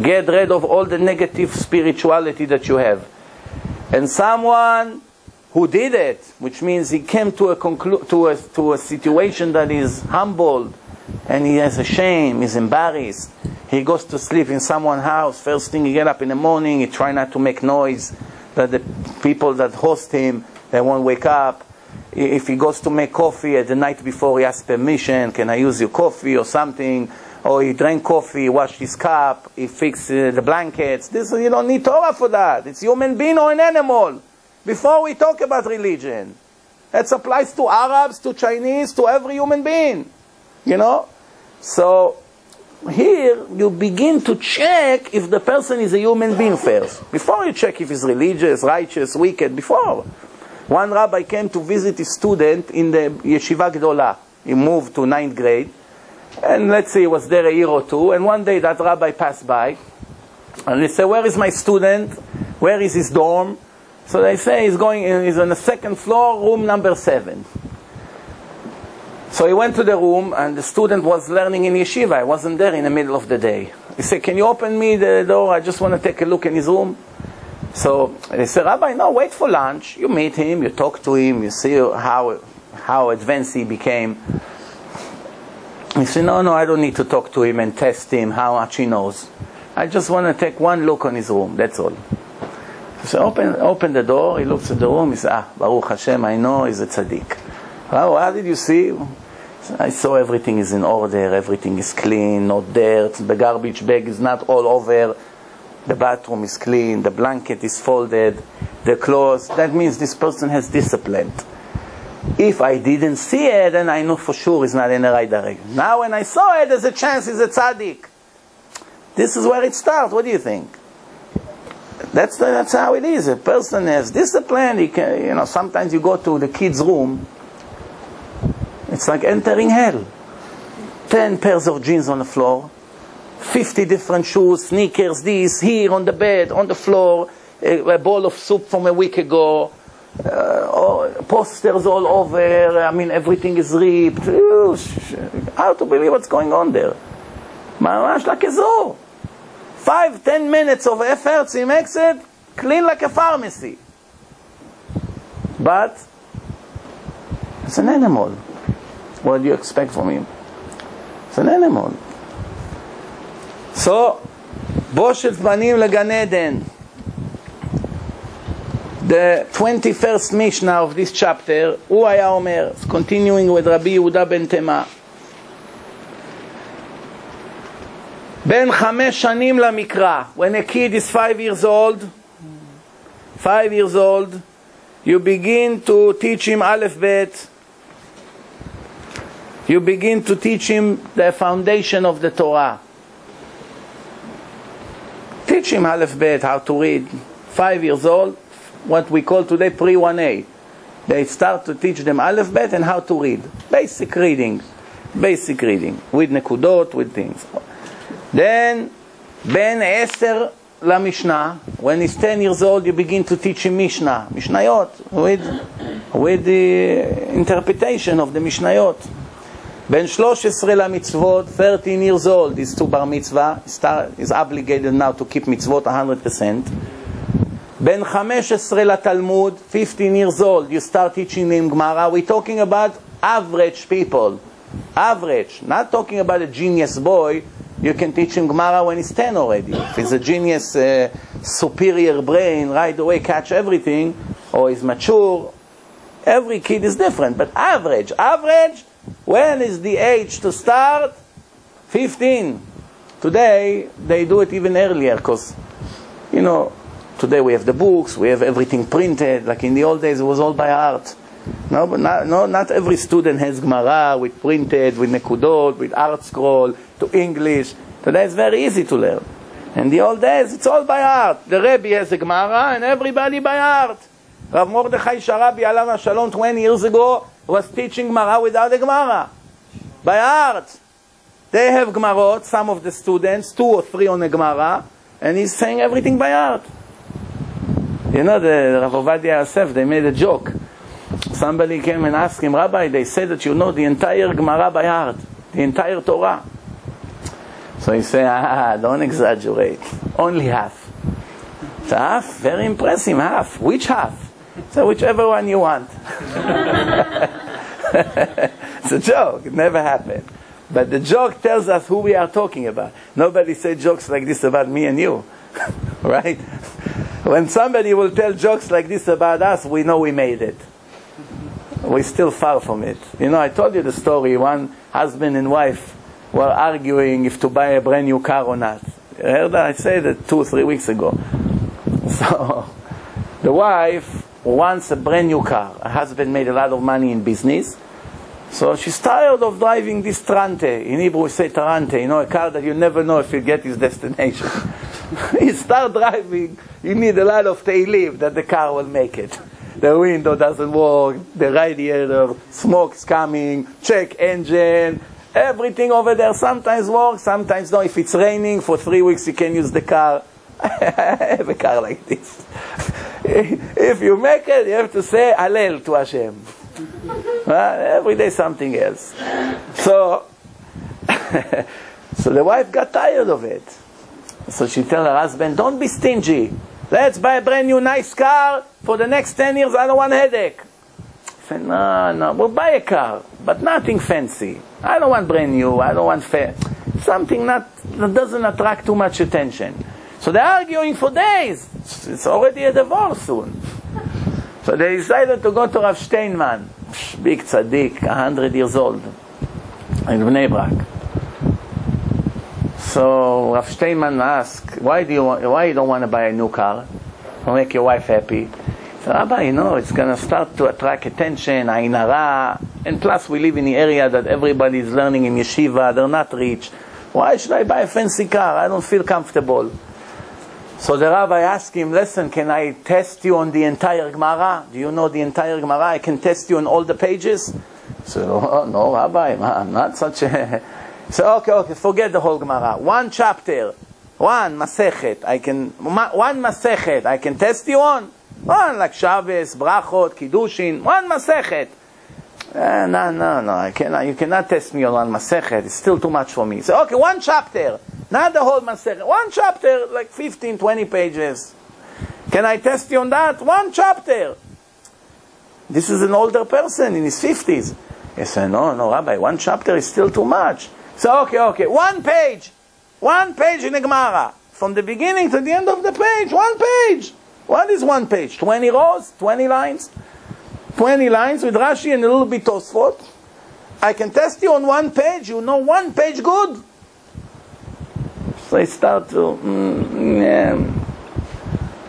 Get rid of all the negative spirituality that you have. And someone who did it, which means he came to a situation that is humbled, and he has a shame, he's embarrassed. He goes to sleep in someone's house. First thing, he get up in the morning, he try not to make noise, that the people that host him, they won't wake up. If he goes to make coffee at the night before, he asks permission, can I use your coffee or something? Or he drank coffee, washed his cup, he fixed the blankets. This, you don't need Torah for that. It's human being or an animal. Before we talk about religion, that applies to Arabs, to Chinese, to every human being. You know? So here you begin to check if the person is a human being first. Before you check if he's religious, righteous, wicked, before. One rabbi came to visit his student in the Yeshiva Gdola. He moved to 9th grade. And let's say he was there a year or two. And one day that rabbi passed by. And he said, where is my student? Where is his dorm? So they say he's on the 2nd floor, room number 7. So he went to the room, and the student was learning in yeshiva. I wasn't there in the middle of the day. He said, can you open me the door? I just want to take a look in his room. So they said, Rabbi, no, wait for lunch. You meet him, you talk to him, you see how advanced he became. He said, no, I don't need to talk to him and test him how much he knows. I just want to take one look on his room, that's all. So open the door, he looks at the room, he says, Baruch Hashem, I know he's a tzaddik. Well, what did you see? I saw everything is in order, everything is clean, no dirt, the garbage bag is not all over, the bathroom is clean, the blanket is folded, the clothes. That means this person has discipline. If I didn't see it, then I know for sure it's not in the right direction. Now when I saw it, there's a chance it's a tzaddik. This is where it starts. What do you think? That's how it is. A person has discipline. He can, you know, sometimes you go to the kid's room. It's like entering hell. 10 pairs of jeans on the floor, 50 different shoes, sneakers, this, here, on the bed, on the floor, a bowl of soup from a week ago, posters all over, I mean, everything is ripped. How to believe what's going on there? 5-10 minutes of efforts, he makes it clean like a pharmacy. But it's an animal. What do you expect from him? It's an animal. So, Boshet Panim Legan Eden. The 21st Mishnah of this chapter, Hu Haya Omer, continuing with Rabbi Yehuda ben Tema. Ben 5 shanim lamikra. When a kid is 5 years old, you begin to teach him Aleph Bet. You begin to teach him the foundation of the Torah. Teach him Aleph Bet, how to read. 5 years old, what we call today pre-1A. They start to teach them Aleph Bet and how to read. Basic reading. With nekudot, with things. Then, Ben 10 la Mishnah. When he's 10 years old, you begin to teach him Mishnah. Mishnayot, with the interpretation of the Mishnayot. Ben 13 la mitzvot, 13 years old, is to bar mitzvah, is obligated now to keep mitzvot 100%. Ben 15 la Talmud, 15 years old, you start teaching him Gemara. We're talking about average people. Average, not talking about a genius boy. You can teach him Gemara when he's 10 already. If he's a genius, superior brain, right away catch everything, or he's mature. Every kid is different, but average. When is the age to start? 15. Today, they do it even earlier because, you know, today we have the books, we have everything printed. Like in the old days, it was all by heart. No, but not every student has Gemara with printed, with nekudot, with art scroll, to English. Today it's very easy to learn. In the old days, it's all by heart. The Rebbe has a Gemara and everybody by heart. Rav Mordechai Sharabi Alav Shalom 20 years ago was teaching Gemara without a Gemara. By heart. They have Gemarot, some of the students, 2 or 3 on a Gemara, and he's saying everything by heart. You know, the Rav Ovadia Yosef, they made a joke. Somebody came and asked him, Rabbi, they said that you know the entire Gemara by heart, the entire Torah. So he said, don't exaggerate, only half. So half, very impressive, half. Which half? So whichever one you want. It's a joke, it never happened. But the joke tells us who we are talking about. Nobody said jokes like this about me and you. Right? When somebody will tell jokes like this about us, we know we made it. We're still far from it. You know, I told you the story. One husband and wife were arguing if to buy a brand new car or not. You heard that? I said it 2 or 3 weeks ago. So, the wife wants a brand new car. Her husband made a lot of money in business. So she's tired of driving this Tarante. In Hebrew we say Tarante, you know, a car that you never know if you get his destination. You start driving, you need a lot of tailiv that the car will make it. The window doesn't work, the radiator, smoke's coming, check engine, everything over there sometimes works, sometimes no. If it's raining, for 3 weeks you can use the car. I have a car like this. If you make it, you have to say Hallel to Hashem. Every day something else. So, so the wife got tired of it. So she tells her husband, don't be stingy. Let's buy a brand new nice car for the next 10 years. I don't want a headache. I said, no, we'll buy a car, but nothing fancy. I don't want brand new. I don't want something that doesn't attract too much attention. So they're arguing for days. It's already a divorce soon. So they decided to go to Rav Steinman, big tzaddik, 100 years old, in Bnei Brak. So Rav Steinman asked, why you don't want to buy a new car? To make your wife happy. He said, Rabbi, you know, it's going to start to attract attention, Ein Ra, and plus we live in the area that everybody is learning in Yeshiva, they're not rich. Why should I buy a fancy car? I don't feel comfortable. So the rabbi asked him, listen, can I test you on the entire Gemara? Do you know the entire Gemara? I can test you on all the pages? So, oh, no, Rabbi, I'm not such a... So, okay, forget the whole Gemara. One chapter, one Masechet, I can test you on. One, like Shabbos, Brachot, Kiddushin, one Masechet. No, you cannot test me on one Masechet. It's still too much for me. So, okay, one chapter. Not the whole Masechet. One chapter, like 15, 20 pages. Can I test you on that? One chapter. This is an older person in his 50s. He said, no, Rabbi, one chapter is still too much. So, okay, one page. One page in the Gemara. From the beginning to the end of the page, one page. What is one page? 20 rows? 20 lines? 20 lines with Rashi and a little bit Tosfot. I can test you on one page. You know one page good. So he started to, yeah.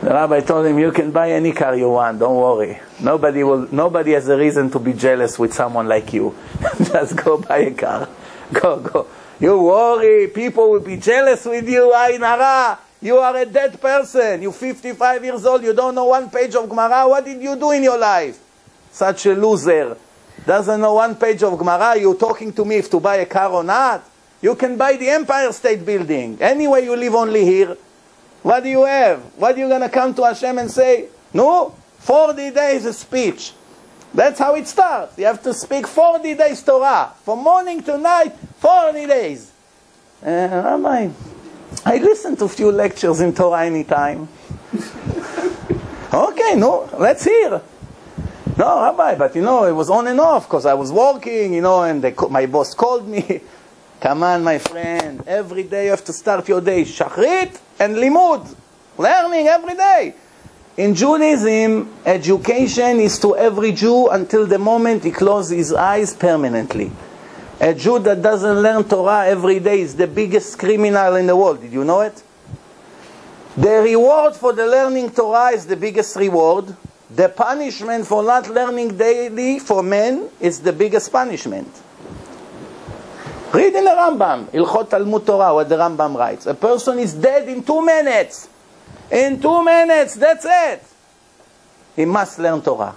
The rabbi told him, you can buy any car you want, don't worry. Nobody has a reason to be jealous with someone like you. Just go buy a car. Go. You worry, people will be jealous with you, Ein Ra. You are a dead person. You're 55 years old, you don't know one page of Gemara. What did you do in your life? Such a loser. Doesn't know one page of Gemara. You're talking to me if to buy a car or not. You can buy the Empire State Building. Anyway, you live only here. What do you have? What are you going to come to Hashem and say? No, 40 days of speech. That's how it starts. You have to speak 40 days Torah. From morning to night, 40 days. I listened to a few lectures in Torah anytime. Okay, no, let's hear. No, Rabbi, but you know, it was on and off because I was working, you know, and my boss called me. Come on, my friend. Every day you have to start your day. Shachrit and limud. Learning every day. In Judaism, education is to every Jew until the moment he closes his eyes permanently. A Jew that doesn't learn Torah every day is the biggest criminal in the world. Did you know it? The reward for the learning Torah is the biggest reward. The punishment for not learning daily for men is the biggest punishment. Read in the Rambam, Ilchot Talmud Torah, what the Rambam writes. A person is dead in 2 minutes. In 2 minutes, that's it. He must learn Torah.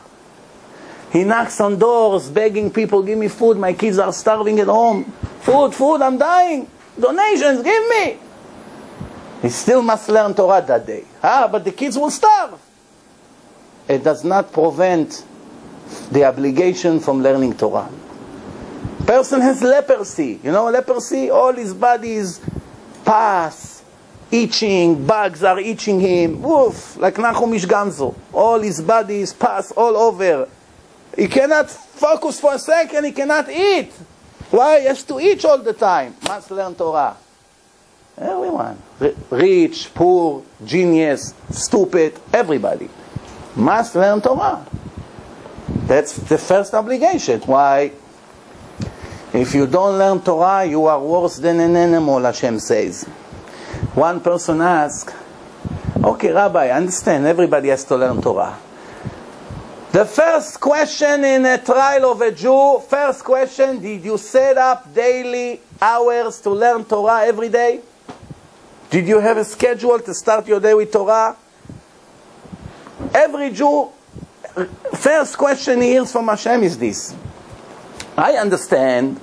He knocks on doors, begging people, give me food, my kids are starving at home. Food, food, I'm dying. Donations, give me. He still must learn Torah that day. But the kids will starve. It does not prevent the obligation from learning Torah. Person has leprosy. You know leprosy? All his body is pus, itching, bugs are itching him. Woof, like Nachum Ish Gamzo. All his body is pus all over. He cannot focus for a second, he cannot eat. Why? He has to eat all the time. Must learn Torah. Everyone. Rich, poor, genius, stupid, everybody. Must learn Torah. That's the first obligation. Why? If you don't learn Torah, you are worse than an animal, Hashem says. One person asks, okay, Rabbi, I understand, everybody has to learn Torah. The first question in a trial of a Jew, first question, did you set up daily hours to learn Torah every day? Did you have a schedule to start your day with Torah? Every Jew, first question he hears from Hashem is this. I understand,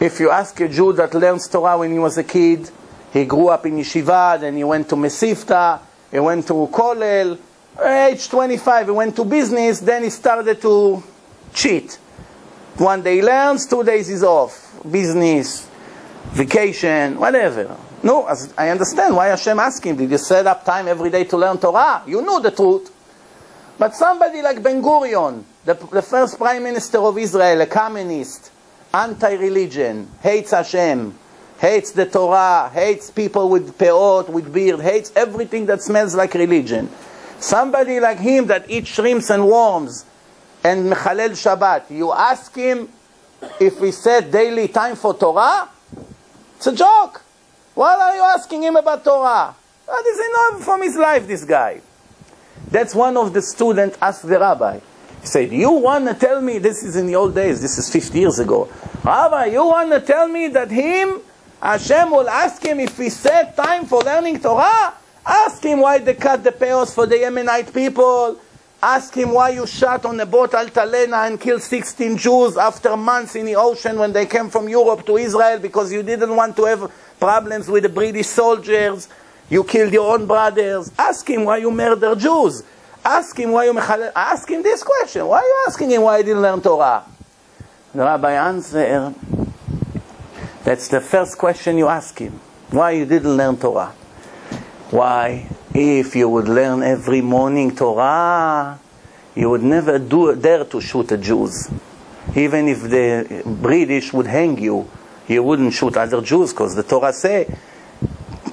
if you ask a Jew that learns Torah when he was a kid, he grew up in Yeshiva, then he went to Mesifta, he went to Kollel, age 25 he went to business, then he started to cheat. One day he learns, 2 days he's off. Business, vacation, whatever. No, I understand why Hashem asked him, did you set up time every day to learn Torah? You knew the truth. But somebody like Ben Gurion, the first prime minister of Israel, a communist, anti-religion, hates Hashem, hates the Torah, hates people with peot, with beard, hates everything that smells like religion. Somebody like him that eats shrimps and worms and mechalel Shabbat, you ask him if he set daily time for Torah? It's a joke. Why are you asking him about Torah? What does he know from his life, this guy? That's one of the students asked the rabbi. He said, you want to tell me, this is in the old days, this is 50 years ago. Rabbi, you want to tell me that Hashem will ask him if he set time for learning Torah? Ask him why they cut the peos for the Yemenite people. Ask him why you shot on the boat Altalena and killed 16 Jews after months in the ocean when they came from Europe to Israel because you didn't want to have problems with the British soldiers. You killed your own brothers. Ask him why you murder Jews. Ask him why you ask him this question. Why are you asking him why he didn't learn Torah? The rabbi answered, that's the first question you ask him. Why you didn't learn Torah? Why? If you would learn every morning Torah, you would never dare to shoot at Jews. Even if the British would hang you, you wouldn't shoot other Jews because the Torah says,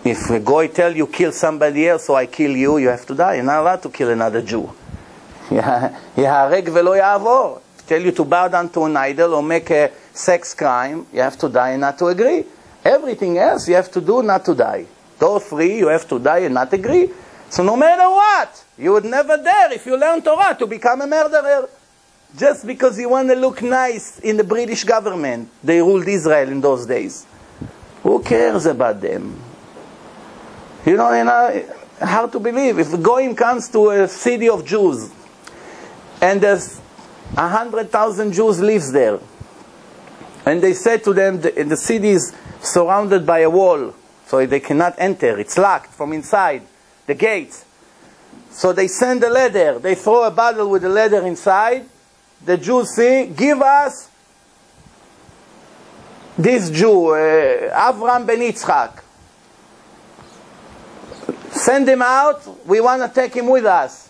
if a goy tell you kill somebody else so I kill you, you have to die. You're not allowed to kill another Jew. Tell you to bow down to an idol or make a sex crime, you have to die and not to agree. Everything else you have to do not to die. Those three you have to die and not agree. So no matter what, you would never dare if you learn Torah to become a murderer. Just because you want to look nice in the British government. They ruled Israel in those days. Who cares about them? You know hard to believe. If a Goyim comes to a city of Jews, and there's 100,000 Jews lives there, and they say to them, the city is surrounded by a wall, so they cannot enter. It's locked from inside, the gates. So they send a ladder. They throw a bottle with a ladder inside. The Jews say, give us this Jew, Avram ben Yitzchak. Send him out, we want to take him with us.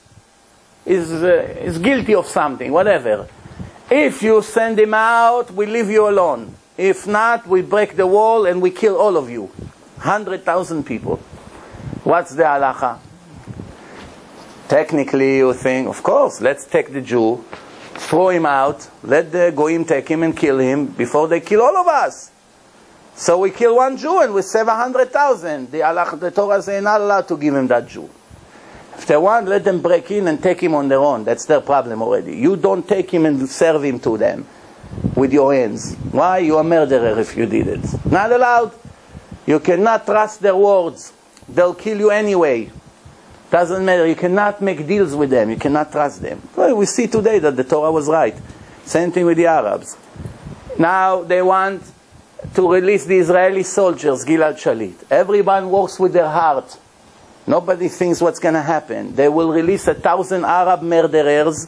He's guilty of something, whatever. If you send him out, we leave you alone. If not, we break the wall and we kill all of you. 100,000 people. What's the halacha? Technically you think, of course, let's take the Jew. throw him out, let the goyim take him and kill him before they kill all of us. So we kill one Jew and we save 100,000. The Torah says not allowed to give him that Jew. If they want, let them break in and take him on their own. That's their problem already. You don't take him and serve him to them with your hands. Why? You're a murderer if you did it. Not allowed. You cannot trust their words. They'll kill you anyway. Doesn't matter. You cannot make deals with them. You cannot trust them. Well, we see today that the Torah was right. Same thing with the Arabs. Now they want to release the Israeli soldiers, Gilad Shalit. Everyone works with their heart. Nobody thinks what's going to happen. They will release 1,000 Arab murderers.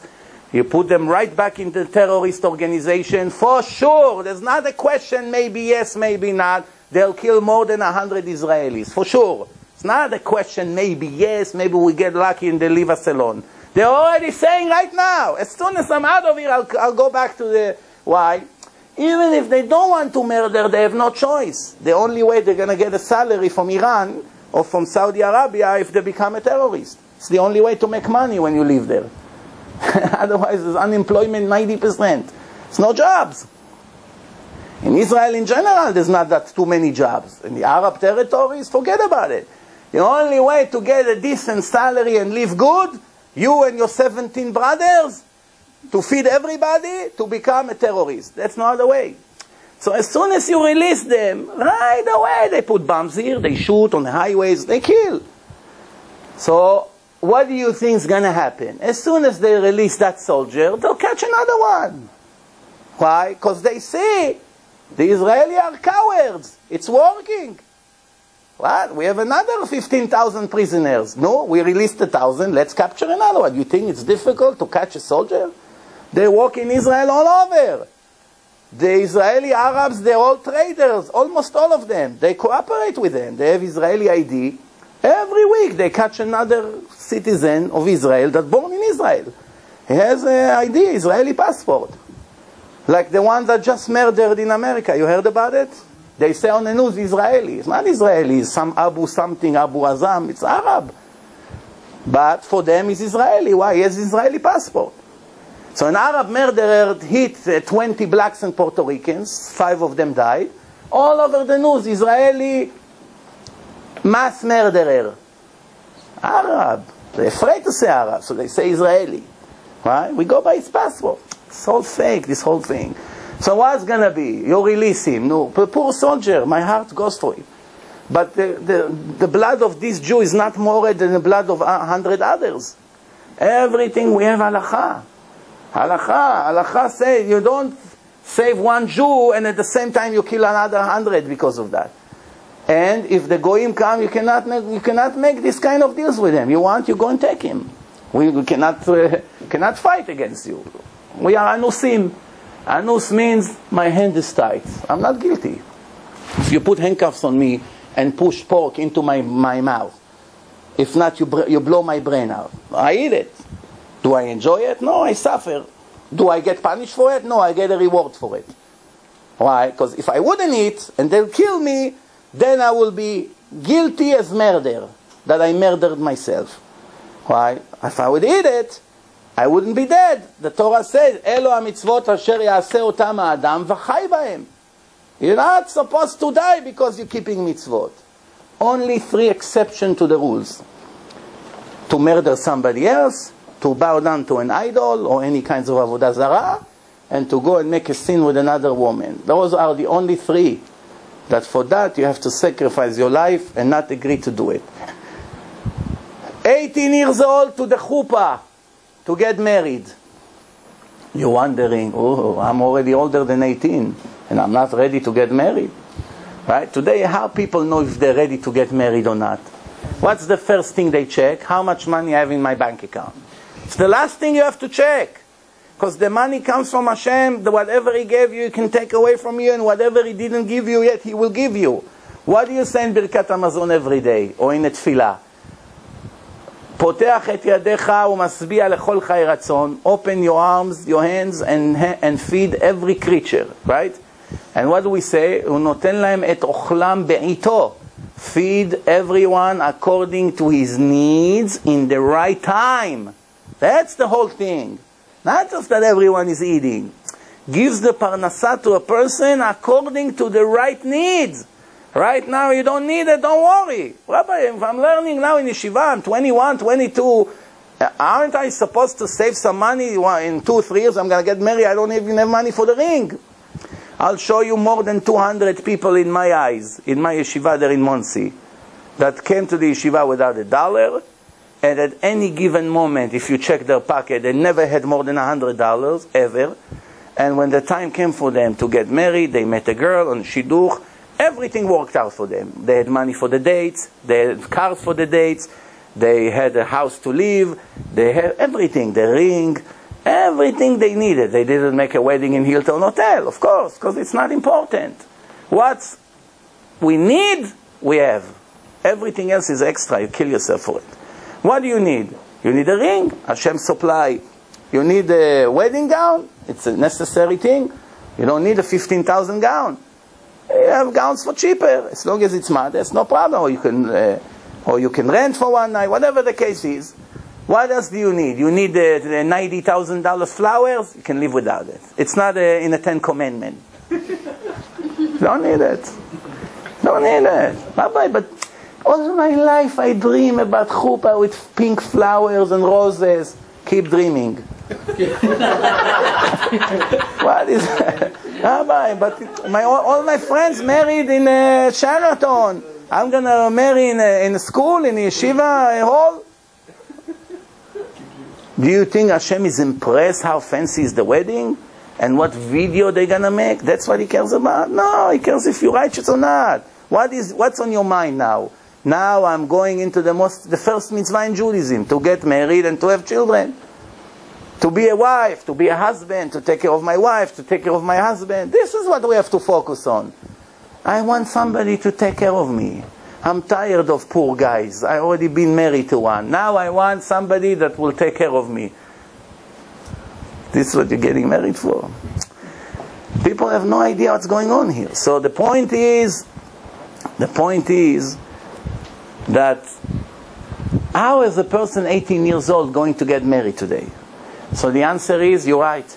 You put them right back in the terrorist organization. For sure. There's not a question. Maybe yes, maybe not. They'll kill more than 100 Israelis. For sure. It's not a question, maybe yes, maybe we get lucky and they leave us alone. They're already saying right now, as soon as I'm out of here, I'll go back to the... Why? Even if they don't want to murder, they have no choice. The only way they're going to get a salary from Iran or from Saudi Arabia if they become a terrorist. It's the only way to make money when you live there. Otherwise, there's unemployment 90%. It's no jobs. In Israel in general, there's not that too many jobs. In the Arab territories, forget about it. The only way to get a decent salary and live good, you and your 17 brothers, to feed everybody, to become a terrorist. That's not the way. So as soon as you release them, right away they put bombs here, they shoot on the highways, they kill. So what do you think is going to happen? As soon as they release that soldier, they'll catch another one. Why? Because they see the Israelis are cowards. It's working. What? We have another 15,000 prisoners. No, we released 1,000. Let's capture another one. You think it's difficult to catch a soldier? They work in Israel all over. The Israeli Arabs, they're all traders. Almost all of them. They cooperate with them. They have Israeli ID. Every week they catch another citizen of Israel that's born in Israel. He has an ID, Israeli passport. Like the one that just murdered in America. You heard about it? They say on the news, Israeli. It's not Israeli. It's some Abu something, Abu Azam. It's Arab. But for them, it's Israeli. Why? He has Israeli passport. So an Arab murderer hit 20 blacks and Puerto Ricans. 5 of them died. All over the news, Israeli mass murderer. Arab. They're afraid to say Arab, so they say Israeli. Right? We go by his passport. It's all fake, this whole thing. So what's going to be? You release him. No, poor soldier, my heart goes for him. But the blood of this Jew is not more red than the blood of 100 others. Everything we have halakha. Halakha says you don't save one Jew and at the same time you kill another 100 because of that. And if the goyim come, you cannot make this kind of deals with them. You want, you go and take him. We cannot fight against you. We are anusim. Anus means my hand is tight. I'm not guilty. If you put handcuffs on me and push pork into my mouth, if not, you blow my brain out. I eat it. Do I enjoy it? No, I suffer. Do I get punished for it? No, I get a reward for it. Why? Because if I wouldn't eat and they'll kill me, then I will be guilty as murder, that I murdered myself. Why? If I would eat it, I wouldn't be dead. The Torah says, Elo ha-mitzvot asher yaseh otam ha-adam v'chai b'hem. You're not supposed to die because you're keeping mitzvot. Only 3 exceptions to the rules. To murder somebody else, to bow down to an idol or any kinds of avodah zarah, and to go and make a sin with another woman. Those are the only 3. That for that you have to sacrifice your life and not agree to do it. 18 years old to the chuppah. To get married. You're wondering, oh, I'm already older than 18 and I'm not ready to get married. Right? Today, how people know if they're ready to get married or not? What's the first thing they check? How much money I have in my bank account. It's the last thing you have to check. Because the money comes from Hashem. Whatever He gave you, He can take away from you, and whatever He didn't give you yet, He will give you. What do you say in Birkat Hamazon every day or in a tefillah? Potach et yadecha umasbia lechol chai ratzon. Open your arms, your hands, and feed every creature, right? And what do we say? Unoten lahem et ochlam be'ito. Feed everyone according to his needs in the right time. That's the whole thing. Not just that everyone is eating. Gives the parnasa to a person according to the right needs. Right now you don't need it, don't worry. Rabbi, if I'm learning now in Yeshiva, I'm 21, 22, aren't I supposed to save some money? In 2-3 years I'm going to get married, I don't even have money for the ring. I'll show you more than 200 people in my eyes, in my Yeshiva there in Monsi, that came to the Yeshiva without a dollar, and at any given moment, if you check their pocket, they never had more than $100, ever. And when the time came for them to get married, they met a girl on Shidduch, everything worked out for them. They had money for the dates, they had cars for the dates, they had a house to live, they had everything, the ring, everything they needed. They didn't make a wedding in Hilton Hotel, of course, because it's not important. What we need, we have. Everything else is extra, you kill yourself for it. What do you need? You need a ring, Hashem supply. You need a wedding gown, it's a necessary thing. You don't need a 15,000 gown. You have gowns for cheaper, as long as it's mad, it's no problem. Or you can rent for one night, whatever the case is. What else do you need? You need the $90,000 flowers, you can live without it. It's not in the Ten Commandments. Don't need it. Don't need it. Rabbi, but all my life I dream about chuppah with pink flowers and roses. Keep dreaming. What is that? Rabbi, but all my friends married in Sheraton. I'm going to marry in a school, in a yeshiva hall. Do you think Hashem is impressed how fancy is the wedding? And what video they're going to make? That's what he cares about? No, he cares if you're righteous or not. What's on your mind now? Now I'm going into the first mitzvah in Judaism, to get married and to have children. To be a wife, to be a husband, to take care of my wife, to take care of my husband. This is what we have to focus on. I want somebody to take care of me. I'm tired of poor guys. I already been married to one. Now I want somebody that will take care of me. This is what you're getting married for. People have no idea what's going on here. So the point is that how is a person 18 years old going to get married today? So the answer is, you're right.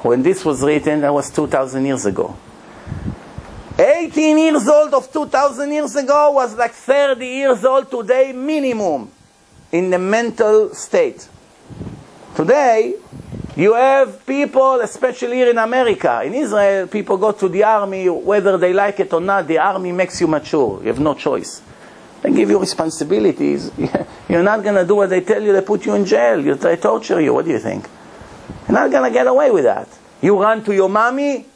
When this was written, that was 2,000 years ago. 18 years old of 2,000 years ago was like 30 years old today minimum in the mental state. Today, you have people, especially here in America. In Israel, people go to the army, whether they like it or not, the army makes you mature. You have no choice. They give you responsibilities. You're not going to do what they tell you. They put you in jail. They torture you. What do you think? You're not going to get away with that. You run to your mommy.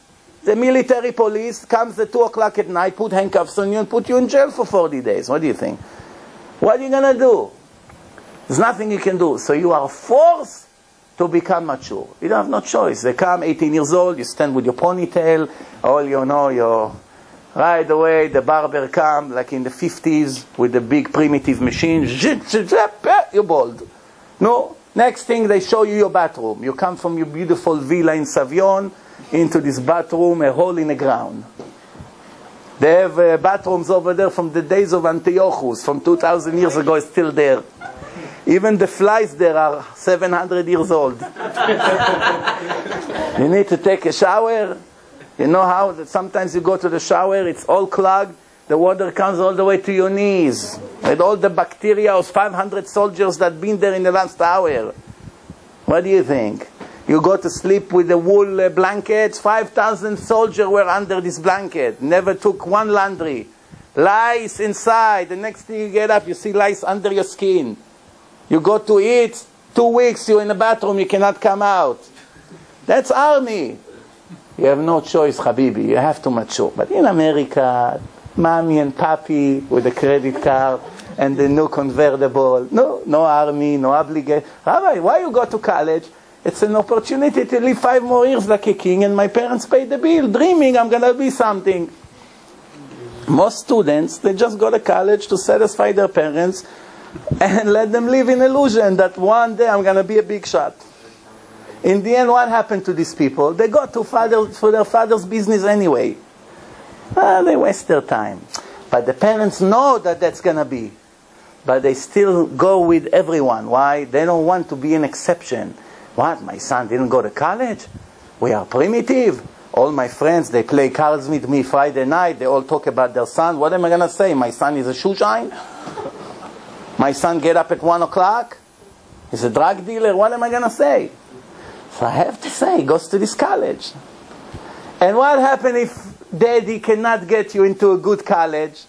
The military police comes at 2 o'clock at night, put handcuffs on you and put you in jail for 40 days. What do you think? What are you going to do? There's nothing you can do. So you are forced to become mature. You don't have no choice. They come 18 years old. You stand with your ponytail. All you know, your... Right away, the barber come, like in the 50s, with the big primitive machine. You're bald. No. Next thing, they show you your bathroom. You come from your beautiful villa in Savion into this bathroom, a hole in the ground. They have bathrooms over there from the days of Antiochus. From 2,000 years ago, it's still there. Even the flies there are 700 years old. You need to take a shower. You know how that sometimes you go to the shower, it's all clogged, the water comes all the way to your knees. With all the bacteria of 500 soldiers that been there in the last hour. What do you think? You go to sleep with a wool blanket, 5,000 soldiers were under this blanket, never took one laundry. Lice inside, the next thing you get up, you see lice under your skin. You go to eat, 2 weeks you're in the bathroom, you cannot come out. That's army. You have no choice, Habibi. You have to mature. But in America, mommy and papi with a credit card and the new convertible. No army, no obligation. Rabbi, why you go to college? It's an opportunity to live 5 more years like a king and my parents pay the bill, dreaming I'm going to be something. Most students, they just go to college to satisfy their parents and let them live in illusion that one day I'm going to be a big shot. In the end, what happened to these people? They got to their father's business anyway. They waste their time. But the parents know that that's going to be. But they still go with everyone. Why? They don't want to be an exception. What? My son didn't go to college? We are primitive. All my friends, they play cards with me Friday night. They all talk about their son. What am I going to say? My son is a shoeshine? My son get up at 1 o'clock? He's a drug dealer? What am I going to say? So I have to say, he goes to this college. And what happens if daddy cannot get you into a good college?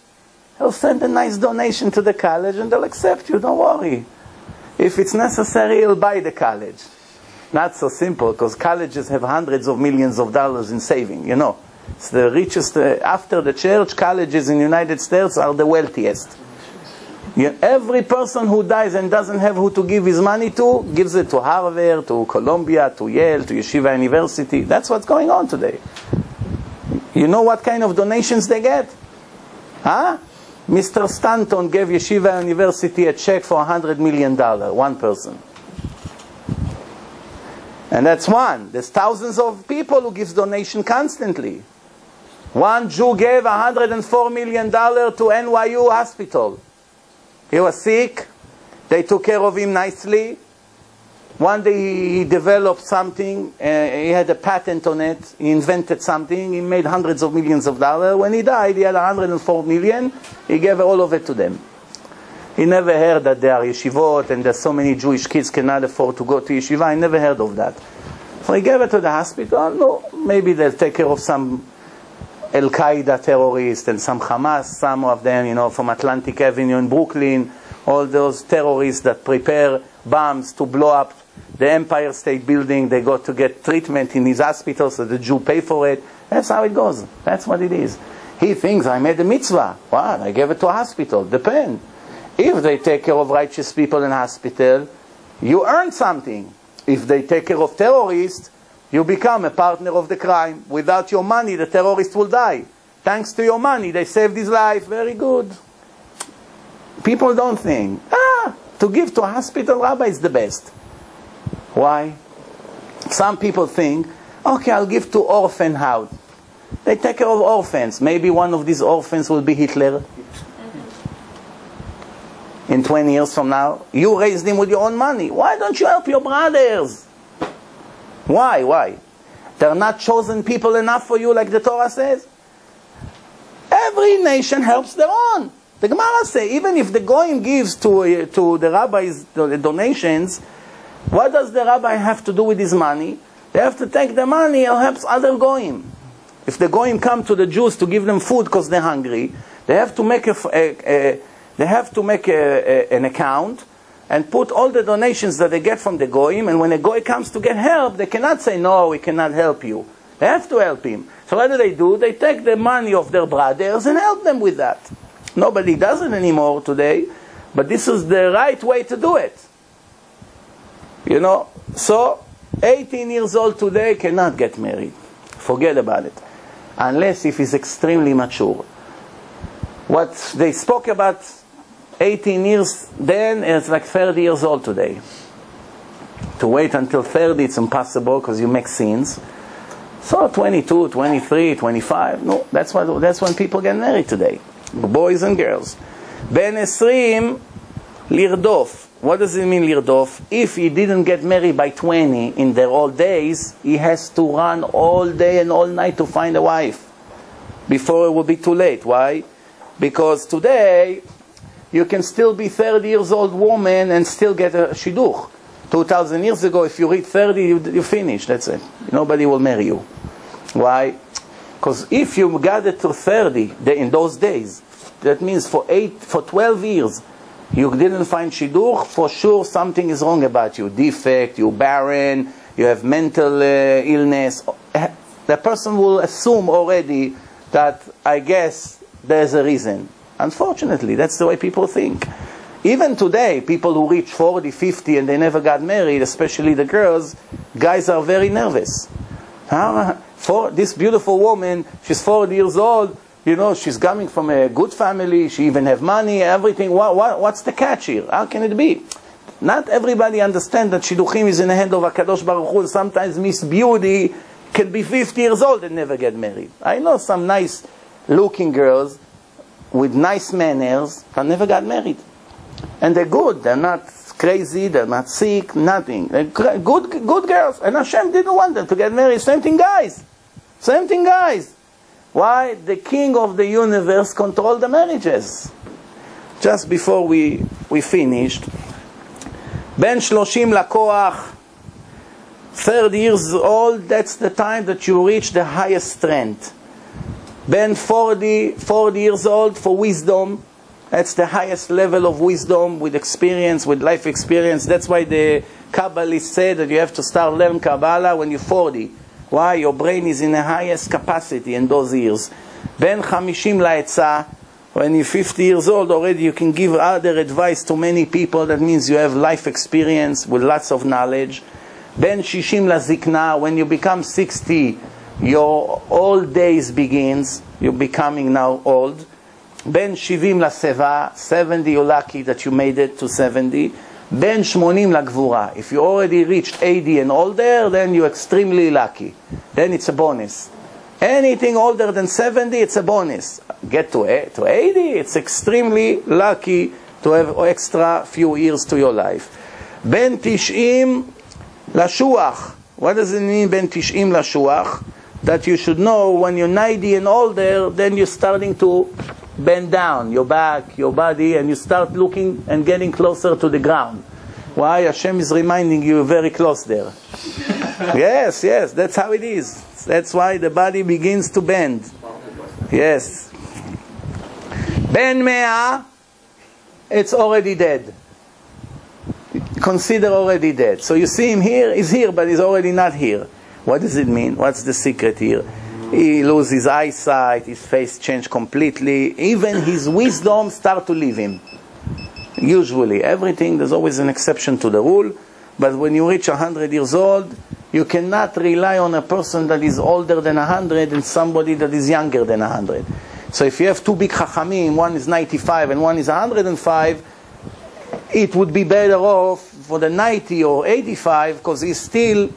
He'll send a nice donation to the college and they'll accept you. Don't worry. If it's necessary, he'll buy the college. Not so simple, because colleges have hundreds of millions of dollars in saving, you know. It's the richest, after the church, colleges in the United States are the wealthiest. Every person who dies and doesn't have who to give his money to, gives it to Harvard, to Columbia, to Yale, to Yeshiva University. That's what's going on today. You know what kind of donations they get? Huh? Mr. Stanton gave Yeshiva University a check for $100 million, one person. And that's one. There's thousands of people who gives donation constantly. One Jew gave $104 million to NYU hospital. He was sick. They took care of him nicely. One day he developed something. He had a patent on it. He invented something. He made hundreds of millions of dollars. When he died, he had $104 million. He gave all of it to them. He never heard that there are yeshivot and that so many Jewish kids cannot afford to go to yeshiva. I never heard of that. So he gave it to the hospital. No, maybe they'll take care of some Al-Qaeda terrorists and some Hamas, some of them, you know, from Atlantic Avenue in Brooklyn, all those terrorists that prepare bombs to blow up the Empire State Building. They go to get treatment in his hospital, so the Jew pay for it. That's how it goes. That's what it is. He thinks, I made a mitzvah. What? I gave it to a hospital. Depends. If they take care of righteous people in hospital, you earn something. If they take care of terrorists, you become a partner of the crime. Without your money, the terrorist will die. Thanks to your money, they saved his life. Very good. People don't think, to give to a hospital rabbi is the best. Why? Some people think, okay, I'll give to orphan house. They take care of orphans. Maybe one of these orphans will be Hitler. In 20 years from now, you raised him with your own money. Why don't you help your brothers? Why? Why? They're not chosen people enough for you, like the Torah says? Every nation helps their own. The Gemara says, even if the Goyim gives to the rabbis the donations, what does the rabbi have to do with his money? They have to take the money and help other Goyim. If the Goyim come to the Jews to give them food because they're hungry, they have to make an account and put all the donations that they get from the Goyim, and when a Goy comes to get help, they cannot say, no, we cannot help you. They have to help him. So what do? They take the money of their brothers and help them with that. Nobody does it anymore today, but this is the right way to do it. You know, so 18 years old today cannot get married. Forget about it. Unless if he's extremely mature. What they spoke about 18 years then is like 30 years old today. To wait until 30, it's impossible because you make sins. So 22, 23, 25, no, that's when people get married today. Boys and girls. Ben 20, lirdof. What does it mean, lirdof? If he didn't get married by 20 in their old days, he has to run all day and all night to find a wife. Before it will be too late. Why? Because today, you can still be 30 years old woman and still get a shidduch. 2,000 years ago, if you read 30, you finish. That's it. Nobody will marry you. Why? Because if you got it to 30 in those days, that means for 12 years, you didn't find shidduch, for sure something is wrong about you. Defect, you're barren, you have mental illness. The person will assume already that, I guess, there's a reason. Unfortunately, that's the way people think. Even today, people who reach 40, 50 and they never got married, especially the girls, guys are very nervous. For this beautiful woman, she's 40 years old, you know, she's coming from a good family, she even have money, everything. What's the catch here? How can it be? Not everybody understands that Shidduchim is in the hand of HaKadosh Baruch Hu. Sometimes Miss Beauty can be 50 years old and never get married. I know some nice looking girls with nice manners, I never got married. And they're good, they're not crazy, they're not sick, nothing. They're good girls. And Hashem didn't want them to get married. Same thing, guys. Same thing, guys. Why? The king of the universe controlled the marriages. Just before we finished, Ben 30 Lakoach, 30 years old, that's the time that you reach the highest strength. Ben 40 years old for wisdom, that's the highest level of wisdom with experience, with life experience. That's why the Kabbalists say that you have to start learning Kabbalah when you're 40. Why? Your brain is in the highest capacity in those years. Ben 50 La'etzah, when you're 50 years old already you can give other advice to many people. That means you have life experience with lots of knowledge. Ben 60 La'zikna, when you become 60, your old days begins. You're becoming now old. Ben 70 La'seva, 70 you're lucky that you made it to 70. Ben 80 La'gvura, if you already reached 80 and older, then you're extremely lucky. Then it's a bonus. Anything older than 70, it's a bonus. Get to 80, it's extremely lucky to have extra few years to your life. Ben 90 La'shuach. What does it mean, Ben 90 La'shuach? That you should know when you're 90 and older, then you're starting to bend down your back, your body, and you start looking and getting closer to the ground. Why? Hashem is reminding you very close there. Yes, yes, that's how it is. That's why the body begins to bend. Yes. Ben 100, it's already dead. Consider already dead. So you see him here, he's here, but he's already not here. What does it mean? What's the secret here? He loses his eyesight, his face changes completely. Even his wisdom starts to leave him. Usually, everything, there's always an exception to the rule. But when you reach 100 years old, you cannot rely on a person that is older than 100 and somebody that is younger than 100. So if you have two big chachamim, one is 95 and one is 105, it would be better off for the 90 or 85 because he's still...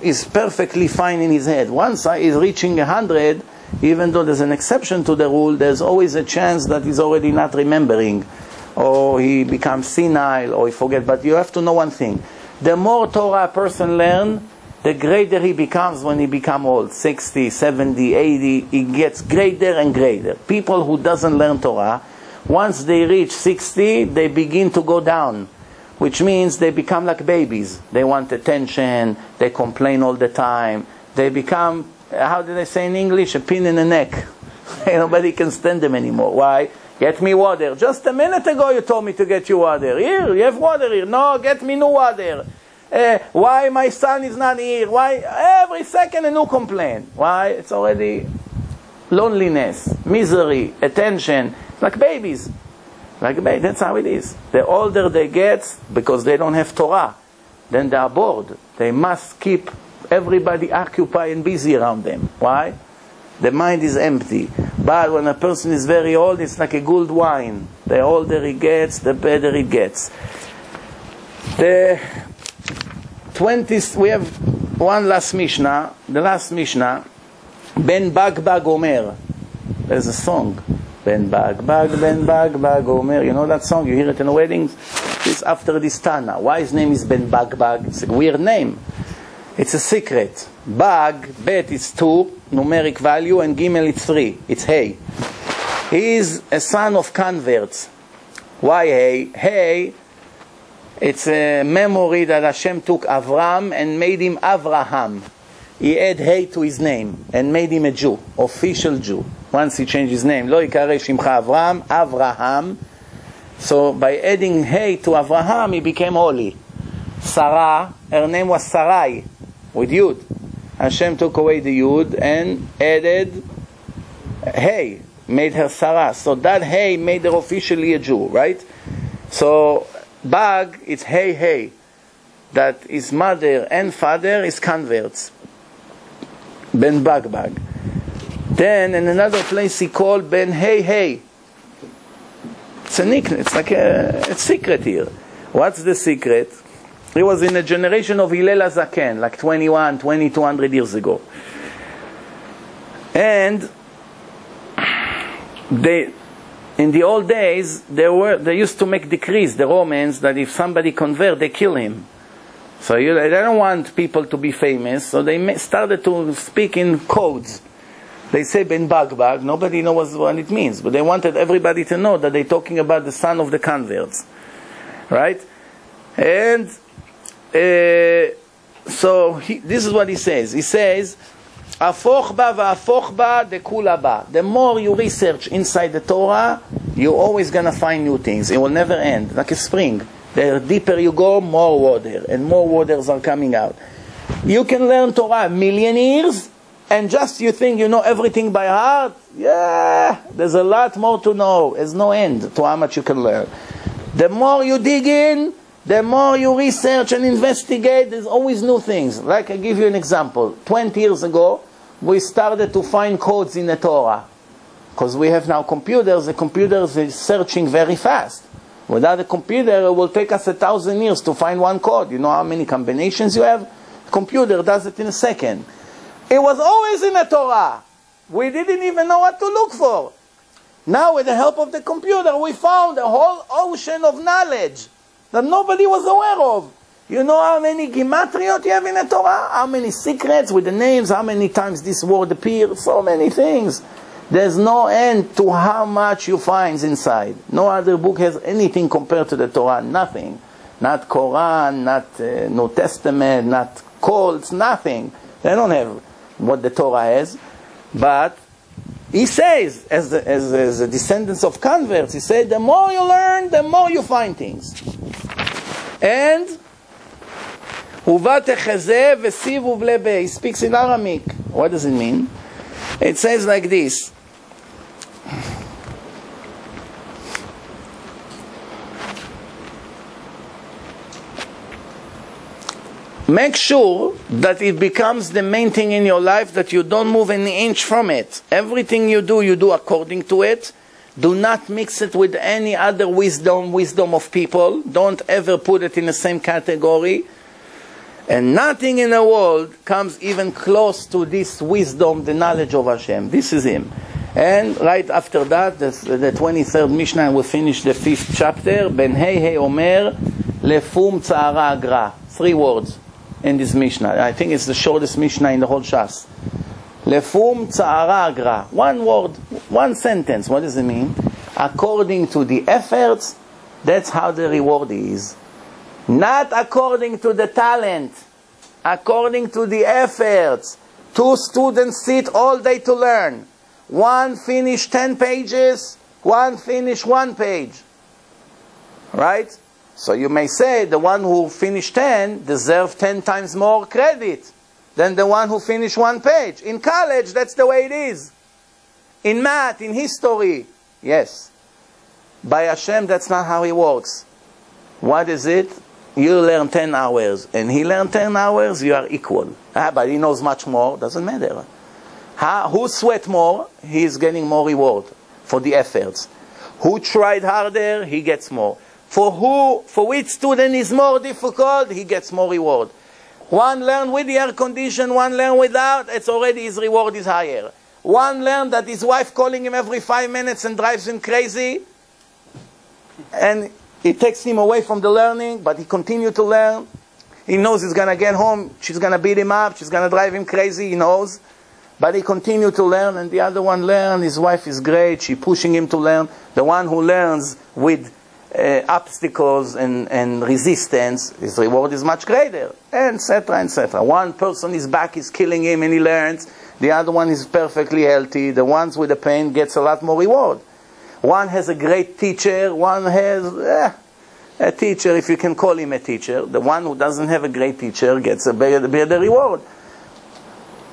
is perfectly fine in his head. Once he's reaching 100, even though there's an exception to the rule, there's always a chance that he's already not remembering, or he becomes senile, or he forgets. But you have to know one thing: the more Torah a person learns, the greater he becomes when he becomes old. 60, 70, 80, he gets greater and greater. People who doesn't learn Torah, once they reach 60, they begin to go down. Which means they become like babies. They want attention, they complain all the time. They become, how do they say in English? A pin in the neck. Nobody can stand them anymore. Why? Get me water. Just a minute ago you told me to get you water. Here, you have water here. No, get me new water. Why my son is not here? Why? Every second a new complaint. Why? It's already loneliness, misery, attention. Like babies. Like, that's how it is. The older they get, because they don't have Torah, then they are bored. They must keep everybody occupied and busy around them. Why? The mind is empty. But when a person is very old, it's like a good wine. The older he gets, the better he gets. The 20th, we have one last Mishnah. The last Mishnah, Ben Bag Bag Omer. There's a song. Ben Bag Bag, Ben Bag Bag Omer. You know that song? You hear it in weddings? It's after this Tana. Why his name is Ben Bag Bag? It's a weird name. It's a secret. Bag, Bet is 2, numeric value, and Gimel it's 3. It's Hey. He is a son of converts. Why Hey? Hey, it's a memory that Hashem took Avram and made him Avraham. He added Hey to his name and made him a Jew, official Jew. Once he changed his name, Lo Yikare Shimcha Avram, Avraham. So by adding Hey to Avraham, he became holy. Sarah, her name was Sarai, with Yud. Hashem took away the Yud and added Hey, made her Sarah. So that Hey made her officially a Jew, right? So Bag, it's Hey Hey, that his mother and father is converts. Ben Bag Bag. Then in another place he called Ben Hey Hey. It's a nickname. It's like a secret here. What's the secret? He was in a generation of Hillel HaZaken, like 21, 2200 years ago. And In the old days, they used to make decrees, the Romans, that if somebody convert, they kill him. So they don't want people to be famous, so they started to speak in codes. They say Ben Bag Bag, nobody knows what it means, but they wanted everybody to know that they're talking about the son of the converts. Right? And this is what he says. He says, the more you research inside the Torah, you're always going to find new things. It will never end, like a spring. The deeper you go, more water, and more waters are coming out. You can learn Torah a million years, and just you think you know everything by heart. Yeah, there's a lot more to know. There's no end to how much you can learn. The more you dig in, the more you research and investigate, there's always new things. Like I give you an example. 20 years ago, we started to find codes in the Torah. Because we have now computers. The computers are searching very fast. Without a computer, it will take us 1,000 years to find one code. You know how many combinations you have? The computer does it in a second. It was always in the Torah. We didn't even know what to look for. Now with the help of the computer, we found a whole ocean of knowledge that nobody was aware of. You know how many gematriot you have in the Torah? How many secrets with the names? How many times this word appeared? So many things. There's no end to how much you find inside. No other book has anything compared to the Torah. Nothing. Not Quran, not New Testament, not cults, nothing. They don't have what the Torah has. But he says, as a descendant of converts, he said, the more you learn, the more you find things. And he speaks in Aramaic. What does it mean? It says like this. Make sure that it becomes the main thing in your life, that you don't move an inch from it. Everything you do according to it. Do not mix it with any other wisdom of people. Don't ever put it in the same category. And nothing in the world comes even close to this wisdom, the knowledge of Hashem. This is him. And right after that, the 23rd Mishnah, and we finish the 5th chapter. Ben Hey Hey Omer, Lefum Tzara Agra. 3 words in this Mishnah. I think it's the shortest Mishnah in the whole Shas. Lefum Tzara Agra. 1 word, 1 sentence. What does it mean? According to the efforts, that's how the reward is. Not according to the talent, according to the efforts. 2 students sit all day to learn. 1 finish 10 pages, 1 finish 1 page. Right? So you may say the one who finished 10 deserves 10 times more credit than the one who finished 1 page. In college, that's the way it is. In math, in history. Yes. By Hashem, that's not how it works. What is it? You learn 10 hours, and he learned 10 hours, you are equal. But he knows much more, doesn't matter. Who sweat more, he is getting more reward for the efforts. Who tried harder, he gets more. For which student is more difficult, he gets more reward. One learned with the air condition, one learned without, it's already his reward is higher. One learned that his wife calling him every 5 minutes and drives him crazy, and it takes him away from the learning, but he continues to learn. He knows he's going to get home, she's going to beat him up, she's going to drive him crazy, he knows. But he continues to learn, and the other one learns, his wife is great, she's pushing him to learn. The one who learns with obstacles and resistance, his reward is much greater, etc., etc. One person, his back is killing him and he learns. The other one is perfectly healthy. The ones with the pain gets a lot more reward. One has a great teacher, one has a teacher, if you can call him a teacher. The one who doesn't have a great teacher gets a better reward.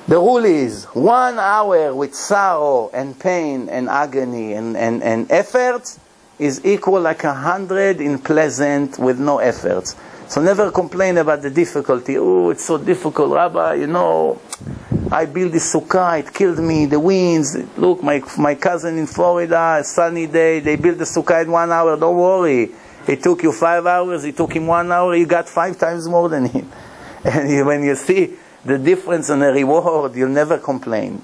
The rule is 1 hour with sorrow and pain and agony and effort is equal like 100 in pleasant with no effort. So never complain about the difficulty. Oh, it's so difficult, Rabbi, you know, I built this sukkah, it killed me, the winds. Look, my cousin in Florida, a sunny day, they built the sukkah in 1 hour, don't worry. It took you 5 hours, it took him 1 hour, you got 5 times more than him. And when you see the difference in the reward, you'll never complain.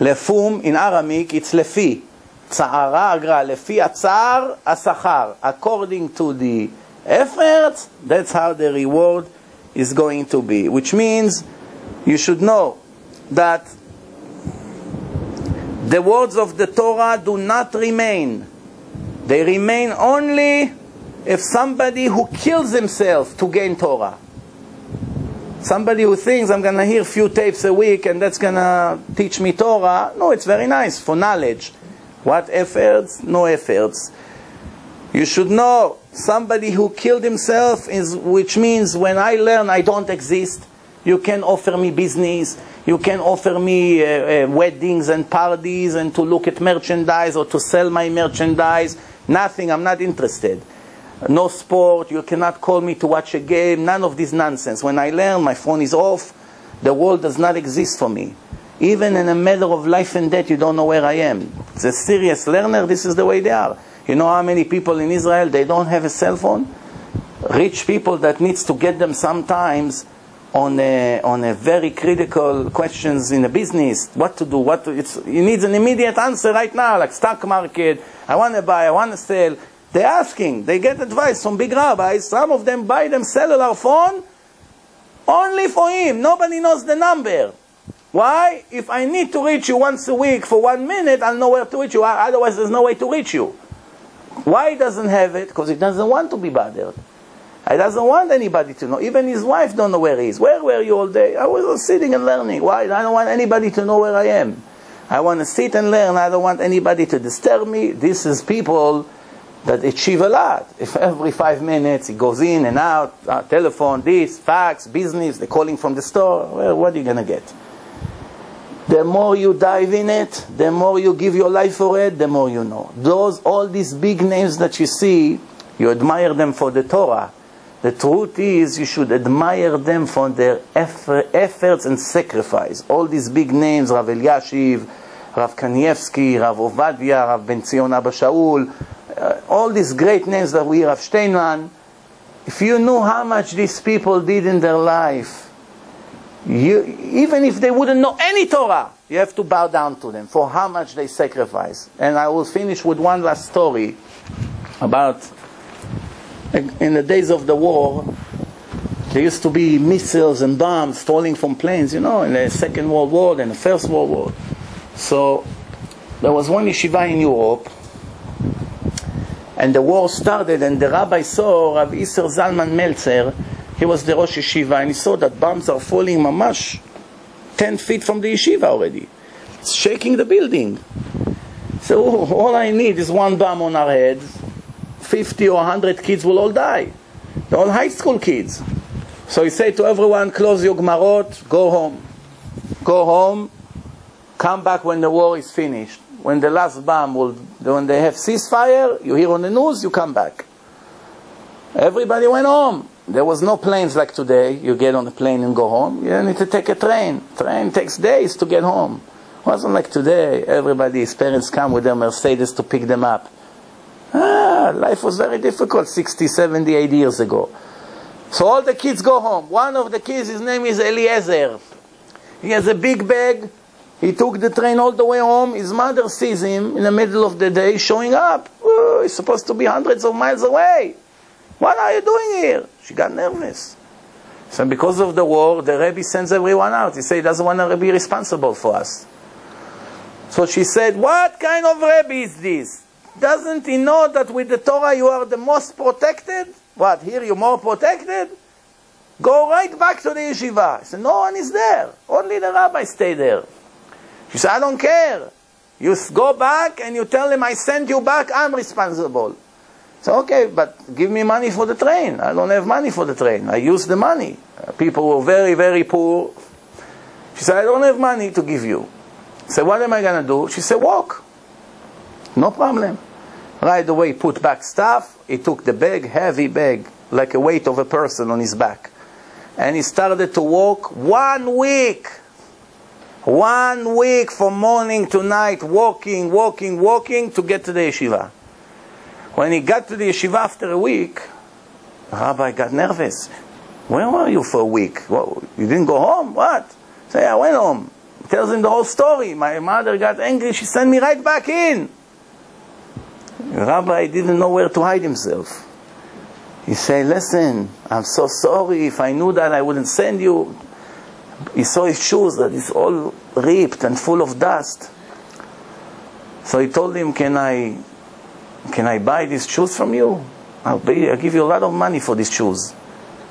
Lefum, in Aramaic, it's lefi. Tza'ara agra, lefi atzar, asachar. According to the efforts, that's how the reward is going to be. Which means, you should know that the words of the Torah do not remain. They remain only if somebody who kills himself to gain Torah. Somebody who thinks, I'm going to hear a few tapes a week and that's going to teach me Torah. No, it's very nice for knowledge. What efforts? No efforts. You should know somebody who killed himself, which means when I learn I don't exist. You can offer me business. You can offer me weddings and parties and to look at merchandise or to sell my merchandise. Nothing. I'm not interested. No sport, you cannot call me to watch a game, none of this nonsense. When I learn, my phone is off, the world does not exist for me. Even in a matter of life and death, you don't know where I am. It's a serious learner, this is the way they are. You know how many people in Israel, they don't have a cell phone? Rich people that needs to get them sometimes on a very critical questions in a business, what to do, it needs an immediate answer right now, like stock market, I want to buy, I want to sell. They're asking, they get advice from big rabbis, some of them buy them cellular phone only for him, nobody knows the number. Why? If I need to reach you once a week for 1 minute, I'll know where to reach you, otherwise there's no way to reach you. Why he doesn't have it? Because he doesn't want to be bothered. He doesn't want anybody to know, even his wife don't know where he is. Where were you all day? I was sitting and learning. Why? I don't want anybody to know where I am. I want to sit and learn, I don't want anybody to disturb me. This is people that achieve a lot. If every 5 minutes he goes in and out, telephone, this, fax, business, they're calling from the store, well, what are you going to get? The more you dive in it, the more you give your life for it, the more you know. All these big names that you see, you admire them for the Torah. The truth is, you should admire them for their efforts and sacrifice. All these big names, Rav Eliashiv, Rav Kanievsky, Rav Ovadia, Rav Ben Zion Abba Shaul, all these great names that we hear, Rav Steinman, if you knew how much these people did in their life, even if they wouldn't know any Torah, you have to bow down to them for how much they sacrifice. And I will finish with one last story about, in the days of the war, there used to be missiles and bombs falling from planes, you know, in the Second World War and the First World War. So there was one yeshiva in Europe, and the war started, and the rabbi saw Rav Isser Zalman Meltzer, he was the Rosh Yeshiva, and he saw that bombs are falling mamash 10 feet from the yeshiva already. It's shaking the building. So all I need is one bomb on our heads, 50 or 100 kids will all die. They're all high school kids. So he said to everyone, close your gemarot, go home. Go home, come back when the war is finished. When the last bomb when they have ceasefire, you hear on the news, you come back. Everybody went home. There was no planes like today. You get on a plane and go home. You don't need to take a train. Train takes days to get home. It wasn't like today. Everybody's parents come with their Mercedes to pick them up. Life was very difficult 60, 70, 80 years ago. So all the kids go home. One of the kids, his name is Eliezer. He has a big bag. He took the train all the way home. His mother sees him in the middle of the day showing up. Oh, he's supposed to be hundreds of miles away. What are you doing here? She got nervous. So because of the war, the Rebbe sends everyone out. He said he doesn't want to be responsible for us. So she said, what kind of Rebbe is this? Doesn't he know that with the Torah you are the most protected? What, here you're more protected? Go right back to the yeshiva. He said, no one is there. Only the rabbi stay there. She said, I don't care. You go back and you tell him, I sent you back, I'm responsible. So, okay, but give me money for the train. I don't have money for the train. I use the money. People were very, very poor. She said, I don't have money to give you. I said, what am I going to do? She said, walk. No problem. Right away, put back stuff. He took the bag, heavy bag, like a weight of a person on his back. And he started to walk 1 week. 1 week from morning to night, walking, walking, walking to get to the yeshiva. When he got to the yeshiva after a week, the rabbi got nervous. Where were you for a week? Well, you didn't go home? What? Say, I went home. He tells him the whole story. My mother got angry. She sent me right back in. The rabbi didn't know where to hide himself. He said, listen, I'm so sorry. If I knew that, I wouldn't send you. He saw his shoes, that it's all ripped and full of dust. So he told him, can I buy these shoes from you? I'll give you a lot of money for these shoes.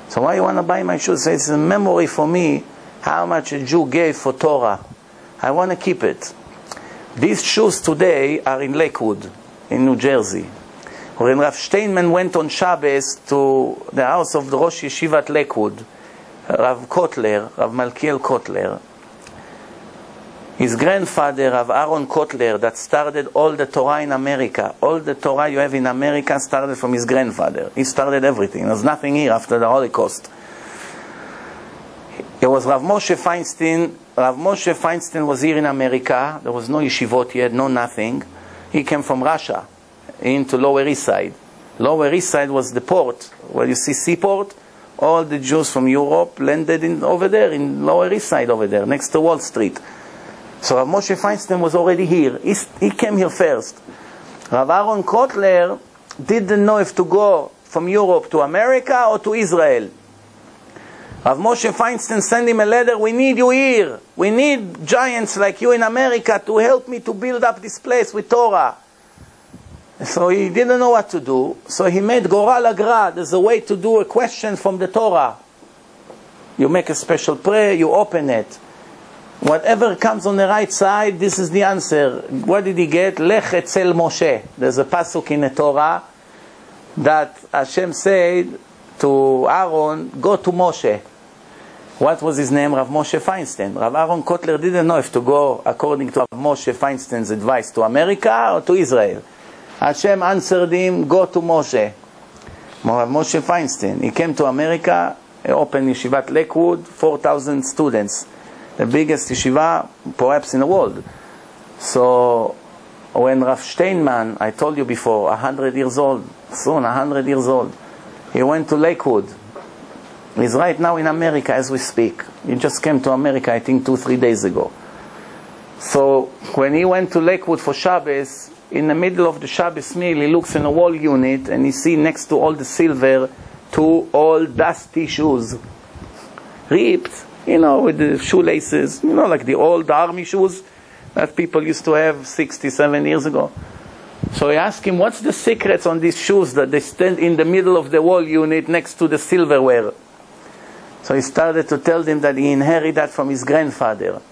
So why you want to buy my shoes? So it's a memory for me how much a Jew gave for Torah. I want to keep it. These shoes today are in Lakewood, in New Jersey. When Rav Steinman went on Shabbos to the house of the Rosh Yeshivat Lakewood, Rav Kotler, Rav Malkiel Kotler, his grandfather, Rav Aaron Kotler, that started all the Torah in America. All the Torah you have in America started from his grandfather. He started everything. There's nothing here after the Holocaust. It was Rav Moshe Feinstein. Rav Moshe Feinstein was here in America. There was no yeshivot yet, no nothing. He came from Russia into Lower East Side. Lower East Side was the port, where you see seaport. All the Jews from Europe landed in, over there, in Lower East Side over there, next to Wall Street. So Rav Moshe Feinstein was already here. He came here first. Rav Aaron Kotler didn't know if to go from Europe to America or to Israel. Rav Moshe Feinstein sent him a letter, we need you here. We need giants like you in America to help me to build up this place with Torah. So he didn't know what to do. So he made Goral Agra. There's a way to do a question from the Torah. You make a special prayer, you open it. Whatever comes on the right side, this is the answer. What did he get? Lech etzel Moshe. There's a pasuk in the Torah that Hashem said to Aaron, go to Moshe. What was his name? Rav Moshe Feinstein. Rav Aaron Kotler didn't know if to go, according to Rav Moshe Feinstein's advice, to America or to Israel. Hashem answered him, go to Moshe. Rav Moshe Feinstein. He came to America, he opened Yeshivat Lakewood, 4,000 students. The biggest yeshiva perhaps in the world. So when Rav Steinman, I told you before, 100 years old, soon 100 years old, he went to Lakewood. He's right now in America as we speak. He just came to America, I think 2-3 days ago. So when he went to Lakewood for Shabbos, in the middle of the Shabbos meal, he looks in a wall unit and he sees next to all the silver 2 old dusty shoes, ripped. You know, with the shoelaces, you know, like the old army shoes that people used to have 67 years ago. So I asked him, what's the secrets on these shoes that they stand in the middle of the wall unit next to the silverware? So he started to tell them that he inherited that from his grandfather,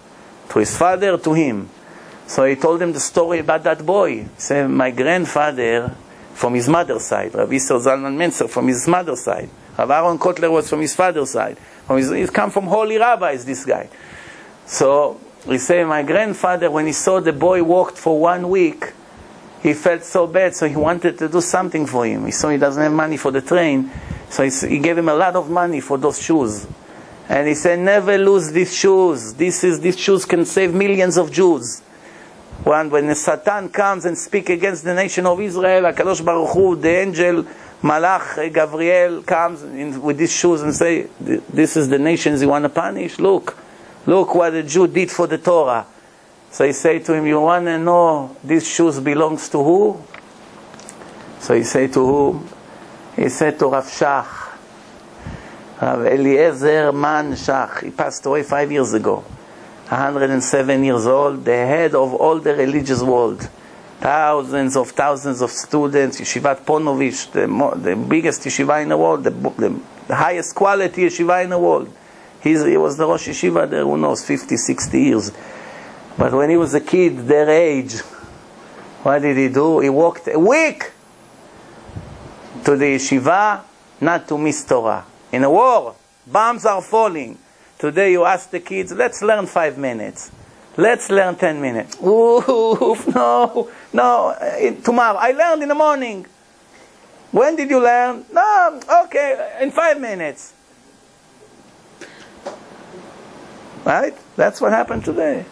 to his father, to him. So he told them the story about that boy. He said, my grandfather from his mother's side, Rabbi Yisrael Zalman Menzer from his mother's side, Rav Aaron Kotler was from his father's side. He's come from holy rabbis, this guy. So he said, my grandfather, when he saw the boy walked for 1 week, he felt so bad, so he wanted to do something for him. He saw he doesn't have money for the train, so he gave him a lot of money for those shoes. And he said, never lose these shoes. These shoes can save millions of Jews. When the Satan comes and speaks against the nation of Israel, HaKadosh Baruch Hu, the angel Malach Gabriel comes in with these shoes and say, this is the nations you want to punish? Look what a Jew did for the Torah. So he said to him, you want to know these shoes belongs to who? So he said to whom? He said to Rav Shach, Rav Eliezer Man Shach. He passed away 5 years ago, 107 years old, the head of all the religious world. Thousands of students, Yeshivat Ponovich, the biggest yeshiva in the world, the highest quality yeshiva in the world. He was the Rosh Yeshiva there, who knows, 50, 60 years. But when he was a kid, their age, what did he do? He walked a week to the yeshiva, not to miss Torah. In a war, bombs are falling. Today you ask the kids, let's learn 5 minutes. Let's learn 10 minutes. Oof, no, tomorrow. I learned in the morning. When did you learn? No, okay, in 5 minutes. Right? That's what happened today.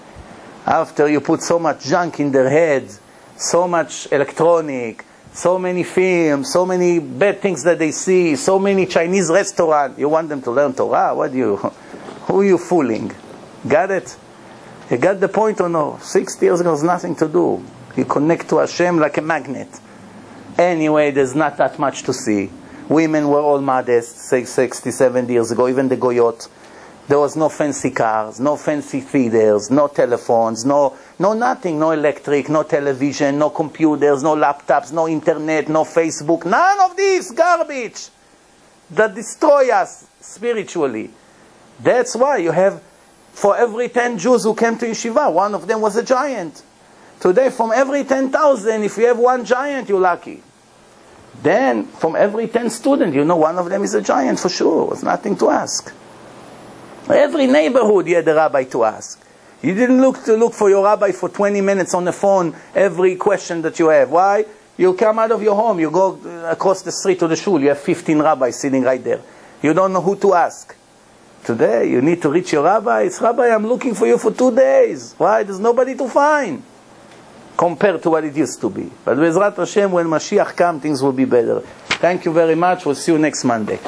After you put so much junk in their heads, so much electronic, so many films, so many bad things that they see, so many Chinese restaurants, you want them to learn Torah? Who are you fooling? Got it? You got the point or no? 60 years ago, there's nothing to do. You connect to Hashem like a magnet. Anyway, there's not that much to see. Women were all modest 60, 70 years ago, even the Goyot. There was no fancy cars, no fancy theaters, no telephones, no nothing, no electric, no television, no computers, no laptops, no internet, no Facebook, none of this garbage that destroy us spiritually. That's why you have, for every 10 Jews who came to Yeshiva, one of them was a giant. Today, from every 10,000, if you have one giant, you're lucky. Then, from every 10 students, you know one of them is a giant for sure. It's nothing to ask. Every neighborhood you had a rabbi to ask. You didn't look for your rabbi for 20 minutes on the phone, every question that you have. Why? You come out of your home, you go across the street to the shul, you have 15 rabbis sitting right there. You don't know who to ask. Today, you need to reach your rabbi. It's, Rabbi, I'm looking for you for 2 days. Why? There's nobody to find. Compared to what it used to be. But Be'ezrat Hashem, when Mashiach comes, things will be better. Thank you very much. We'll see you next Monday.